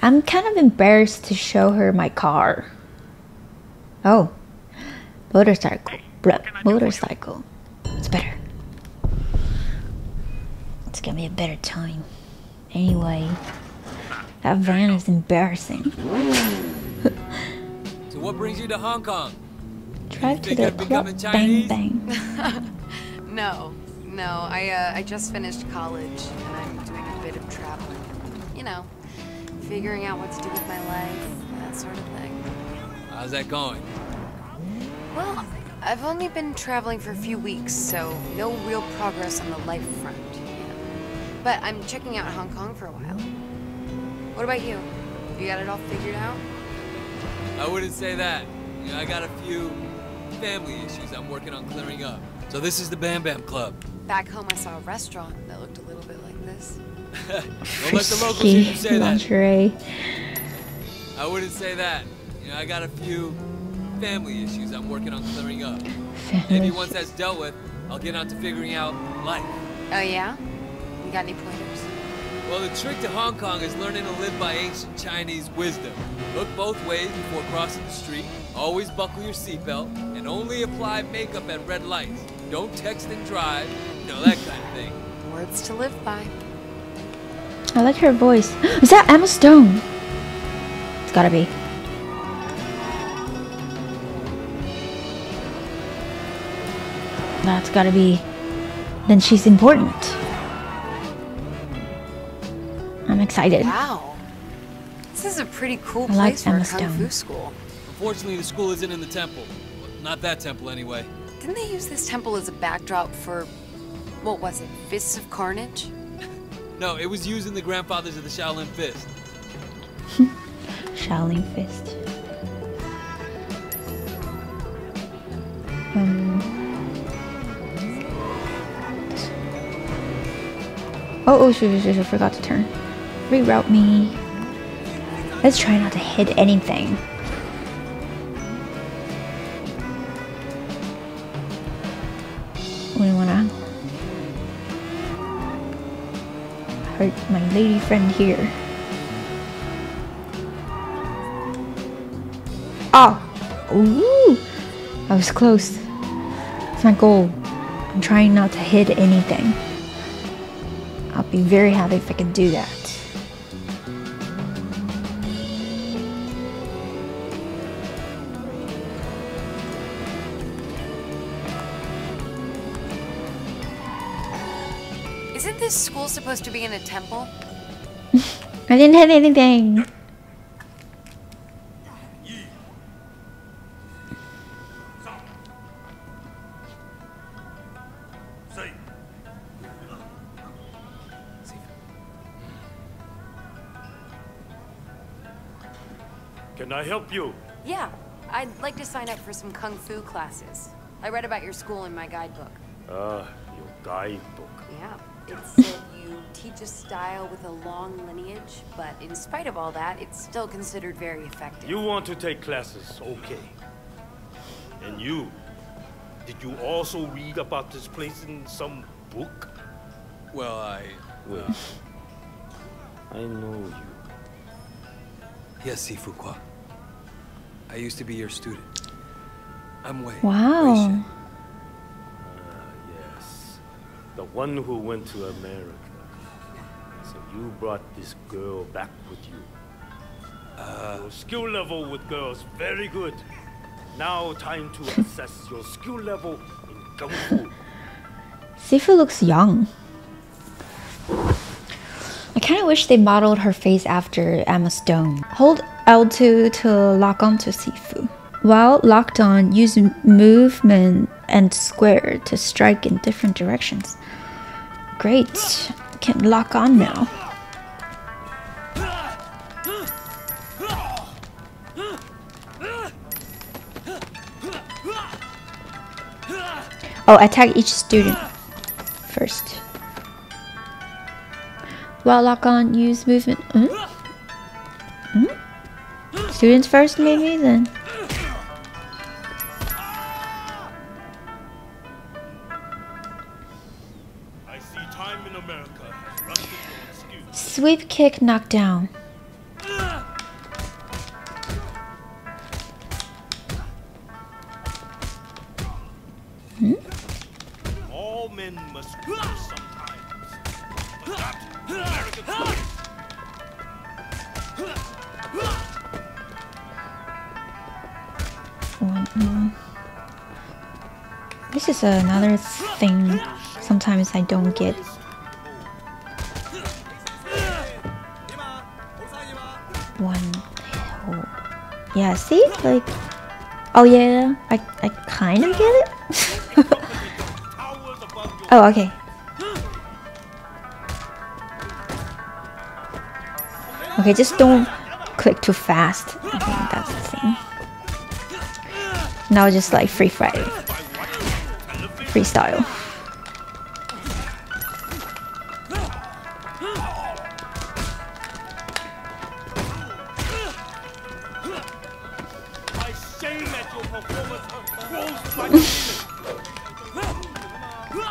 I'm kind of embarrassed to show her my car. Oh, motorcycle, bruh, motorcycle. It's better. It's gonna be a better time. Anyway, that van is embarrassing. So what brings you to Hong Kong? Drive to the club, bang bang. No. No, I, uh, I just finished college, and I'm doing a bit of traveling. You know, figuring out what to do with my life, that sort of thing. How's that going? Well, I've only been traveling for a few weeks, so no real progress on the life front. Yeah. But I'm checking out Hong Kong for a while. What about you? You got it all figured out? I wouldn't say that. You know, I got a few family issues I'm working on clearing up. So this is the Bam Bam Club. Back home, I saw a restaurant that looked a little bit like this. Don't let the locals hear you say that. I wouldn't say that. You know, I got a few family issues I'm working on clearing up. Maybe once that's dealt with, I'll get on to figuring out life. Oh yeah? You got any pointers? Well, the trick to Hong Kong is learning to live by ancient Chinese wisdom. Look both ways before crossing the street, always buckle your seatbelt, and only apply makeup at red lights. Don't text and drive, you know, that kind of thing. Words to live by. I like her voice. Is that Emma Stone? It's gotta be. That's gotta be. Then she's important. I'm excited. Wow. This is a pretty cool I place like for a Kung Fu school. Unfortunately, the school isn't in the temple. Well, not that temple, anyway. Didn't they use this temple as a backdrop for, what was it, Fists of Carnage? No, it was used in the Grandfathers of the Shaolin Fist. Shaolin Fist. Um. Oh, oh, shoot, shoot, shoot, forgot to turn. Reroute me. Let's try not to hit anything. We wanna hurt my lady friend here. Oh! Ooh! I was close. That's my goal. I'm trying not to hit anything. I'll be very happy if I can do that. Isn't this school supposed to be in a temple? I didn't hit anything. Can I help you? Yeah, I'd like to sign up for some Kung Fu classes. I read about your school in my guidebook. Ah, uh, your guidebook. Yeah. It said you teach a style with a long lineage, but in spite of all that, it's still considered very effective. You want to take classes, okay. And you, did you also read about this place in some book? Well, I... Well, I know you. Yes, Sifu Kwa. I used to be your student. I'm Wei. Wow. Wei The one who went to America. So you brought this girl back with you. Uh, your skill level with girls, very good. Now time to assess your skill level in Kung Fu. Sifu looks young. I kind of wish they modeled her face after Emma Stone. Hold L two to lock on to Sifu. While locked on, use movement and square to strike in different directions. Great, can lock on now. Oh, attack each student first. While lock on, use movement. Mm-hmm. Mm-hmm. Students first, maybe then. Sweep, kick, knock down. Hmm? All men must go sometimes. One, this is another thing. Sometimes I don't get. Yeah, see? Like, oh yeah, I, I kind of get it? Oh, okay. Okay, just don't click too fast. I think that's the thing. Now just like free Friday. Freestyle. Try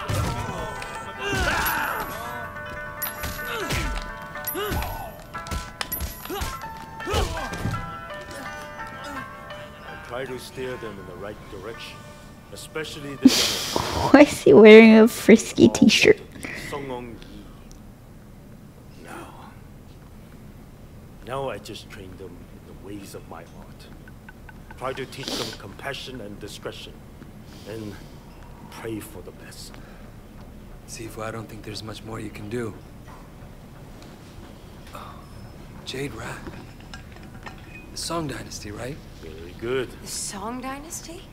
to steer them in the right direction, especially the young. Why is he wearing a frisky t-shirt? Now, now I just train them in the ways of my art. Try to teach them compassion and discretion, and pray for the best. Sifu, I don't think there's much more you can do. Oh, Jade Rat. The Song Dynasty, right? Very good. The Song Dynasty?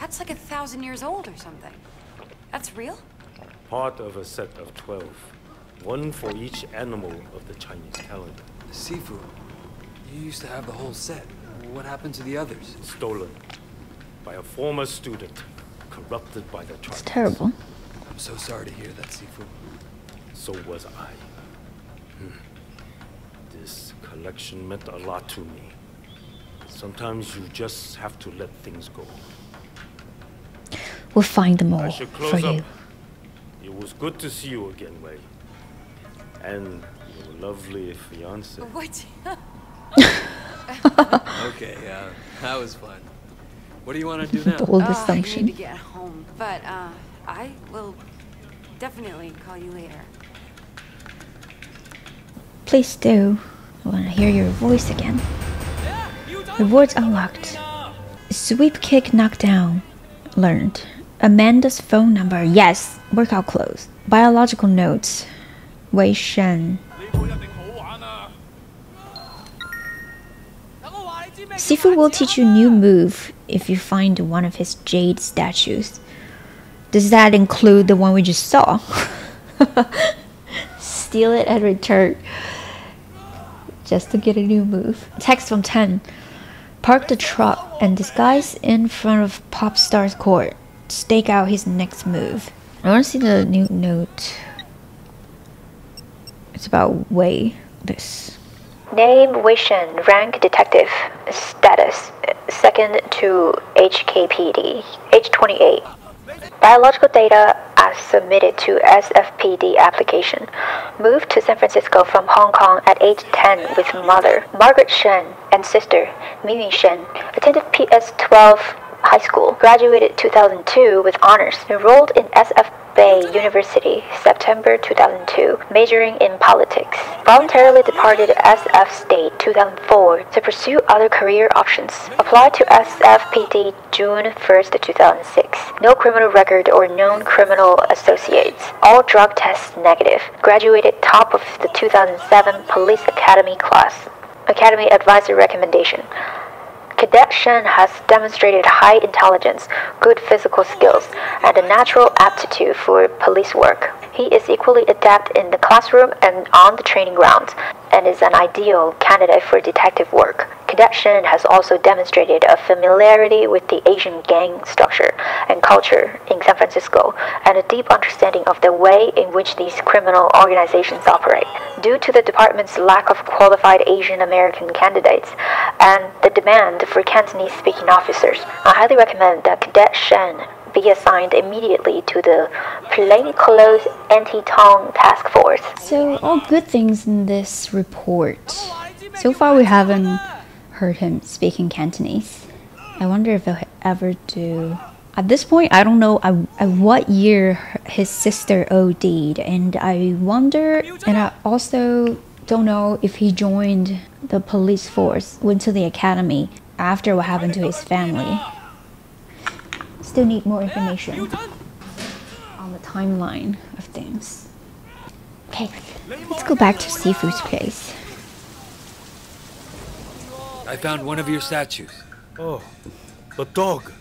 That's like a thousand years old or something. That's real? Part of a set of twelve. One for each animal of the Chinese calendar. Sifu, you used to have the whole set. What happened to the others? Stolen. By a former student. Corrupted by the tribe. It's terrible. I'm so sorry to hear that, Sifu. So was I. Hmm. This collection meant a lot to me. Sometimes you just have to let things go. We'll find them all I should close for up. you. It was good to see you again, Wei. And your lovely fiance. What? Okay, uh, that was fun. What do you want to do now? The old assumption. Uh, I need to get home, but uh, I will definitely call you later. Please do. I want to hear your voice again. Rewards unlocked. Sweep kick knockdown. Learned. Amanda's phone number. Yes. Workout clothes. Biological notes. Wei Shen. Sifu will teach you new move if you find one of his jade statues. Does that include the one we just saw? Steal it and return. Just to get a new move. Text from Teng. Park the truck and disguise in front of Popstar's court. Stake out his next move. I want to see the new note. It's about Wei. This. Name Wei Shen. Rank detective. Status. Second to H K P D. Age twenty-eight. Biological data as submitted to S F P D application. Moved to San Francisco from Hong Kong at age ten with mother, Margaret Shen, and sister, Mingyin Shen. Attended P S twelve high school. Graduated two thousand two with honors. Enrolled in S F Bay University, September two thousand two, majoring in politics. Voluntarily departed S F State two thousand four to pursue other career options. Applied to S F P D June first, two thousand six. No criminal record or known criminal associates. All drug tests negative. Graduated top of the two thousand seven Police Academy class. Academy advisor recommendation. Cadet Shen has demonstrated high intelligence, good physical skills, and a natural aptitude for police work. He is equally adept in the classroom and on the training grounds, and is an ideal candidate for detective work. Cadet Shen has also demonstrated a familiarity with the Asian gang structure and culture in San Francisco, and a deep understanding of the way in which these criminal organizations operate. Due to the department's lack of qualified Asian American candidates and the demand for Cantonese-speaking officers, I highly recommend that Cadet Shen be assigned immediately to the Plainclothes Anti-Tong Task Force. So, all good things in this report. So far we haven't heard him speaking Cantonese. I wonder if he'll ever do. At this point, I don't know at, at what year his sister O D'd, and I wonder, and I also don't know if he joined the police force, went to the academy after what happened to his family. Still need more information on the timeline of things. Okay, let's go back to Sifu's place. I found one of your statues. Oh, the dog.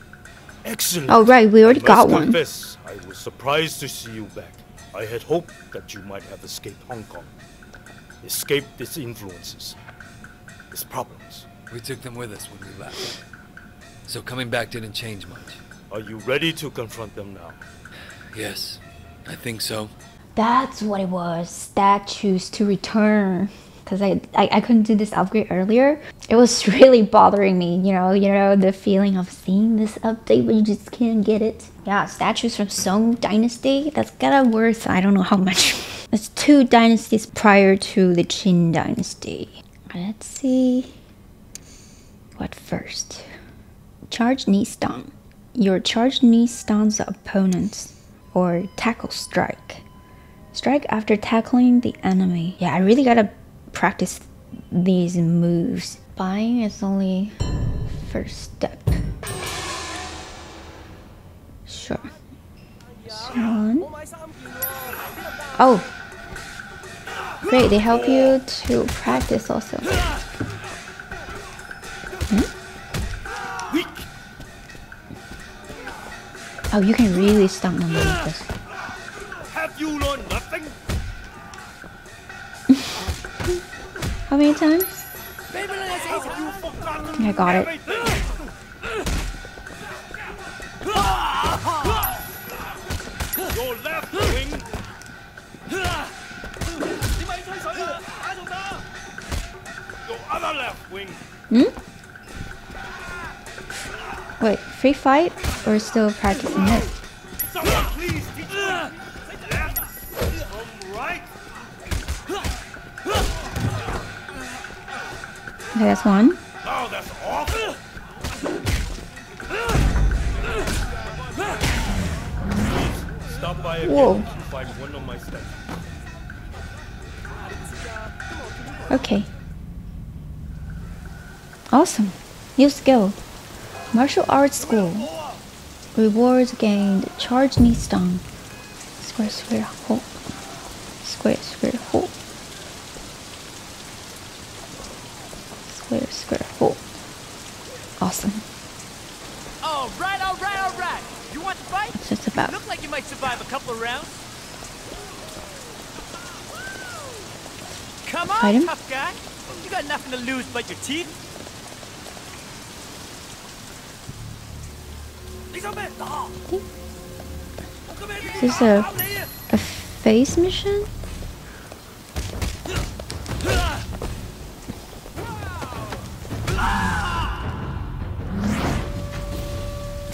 Excellent. Oh, right, we already got one. Confess, I was surprised to see you back. I had hoped that you might have escaped Hong Kong. Escaped its influences, its problems. We took them with us when we left. So coming back didn't change much. Are you ready to confront them now? Yes, I think so. That's what it was. Statues to return. because I, I I couldn't do this upgrade earlier. It was really bothering me, you know, you know, the feeling of seeing this update but you just can't get it. Yeah, statues from Song Dynasty, that's gotta worth I don't know how much. It's two dynasties prior to the Qin Dynasty. Let's see what first. Charge knee stun. Your charge knee stuns the opponents, or tackle strike. Strike after tackling the enemy. Yeah, I really gotta practice these moves. Buying is only first step. Sure. Sean. Oh! Great, they help you to practice also. Hmm? Oh, you can really stun them like this. Have you learned nothing? How many times? I think I got it. Your left wing. Your other left wing. Hmm? Wait, free fight or still practicing it? Someone please teach me. Okay, that's one. Oh, that's awful. Stop by again to find one on my step. Okay. Awesome. New skill. Martial arts school. Rewards gained. Charge knee stun. Square square hold. Square square hold. Square, square, hold. Awesome. All right, all right, all right. You want to fight? It's just about. Look like you might survive a couple of rounds. Come on, fight him. Tough guy. You got nothing to lose but your teeth. Is this a a face mission?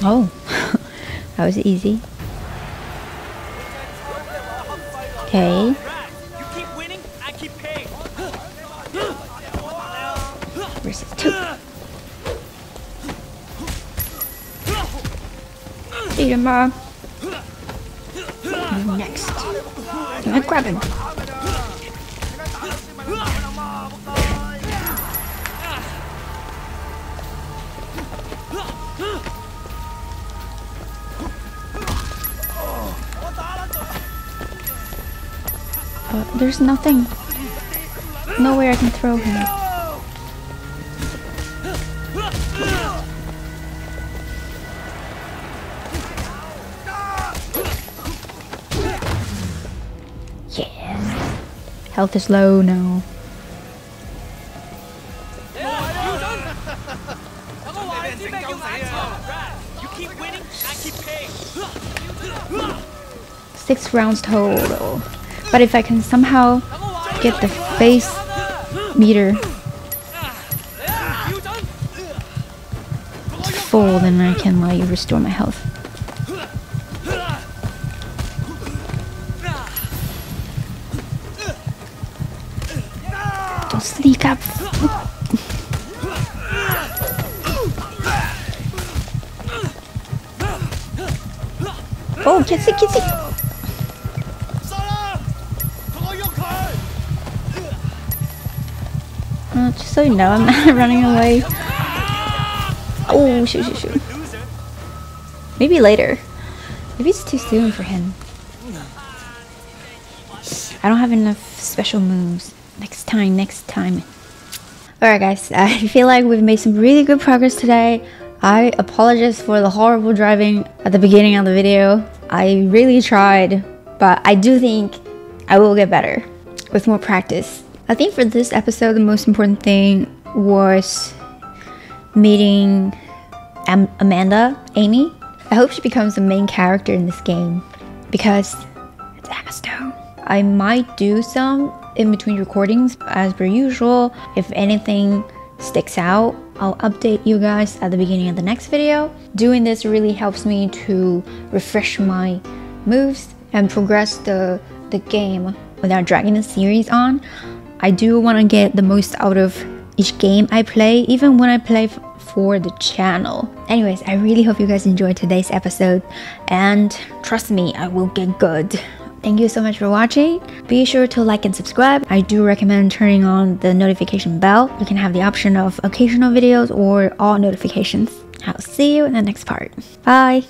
Oh, that was easy. Okay. You keep winning, I keep paying. Versus two. See you, Mom. Next. Can I grab him? Uh, there's nothing. Nowhere I can throw him. Yeah. Health is low now. Six rounds total. But if I can somehow get the face meter full, then I can like restore my health. Don't sneak up. Oh, kissy, kissy. Just so you know, I'm not running away. Oh, shoot, shoot, shoot. Maybe later. Maybe it's too soon for him. I don't have enough special moves. Next time, next time. Alright guys, I feel like we've made some really good progress today. I apologize for the horrible driving at the beginning of the video. I really tried, but I do think I will get better with more practice. I think for this episode, the most important thing was meeting Am Amanda, Amy. I hope she becomes the main character in this game because it's Amazon. I might do some in between recordings as per usual. If anything sticks out, I'll update you guys at the beginning of the next video. Doing this really helps me to refresh my moves and progress the, the game without dragging the series on. I do want to get the most out of each game I play, even when I play for the channel. Anyways, I really hope you guys enjoyed today's episode, and trust me, I will get good. Thank you so much for watching. Be sure to like and subscribe. I do recommend turning on the notification bell. You can have the option of occasional videos or all notifications. I'll see you in the next part. Bye!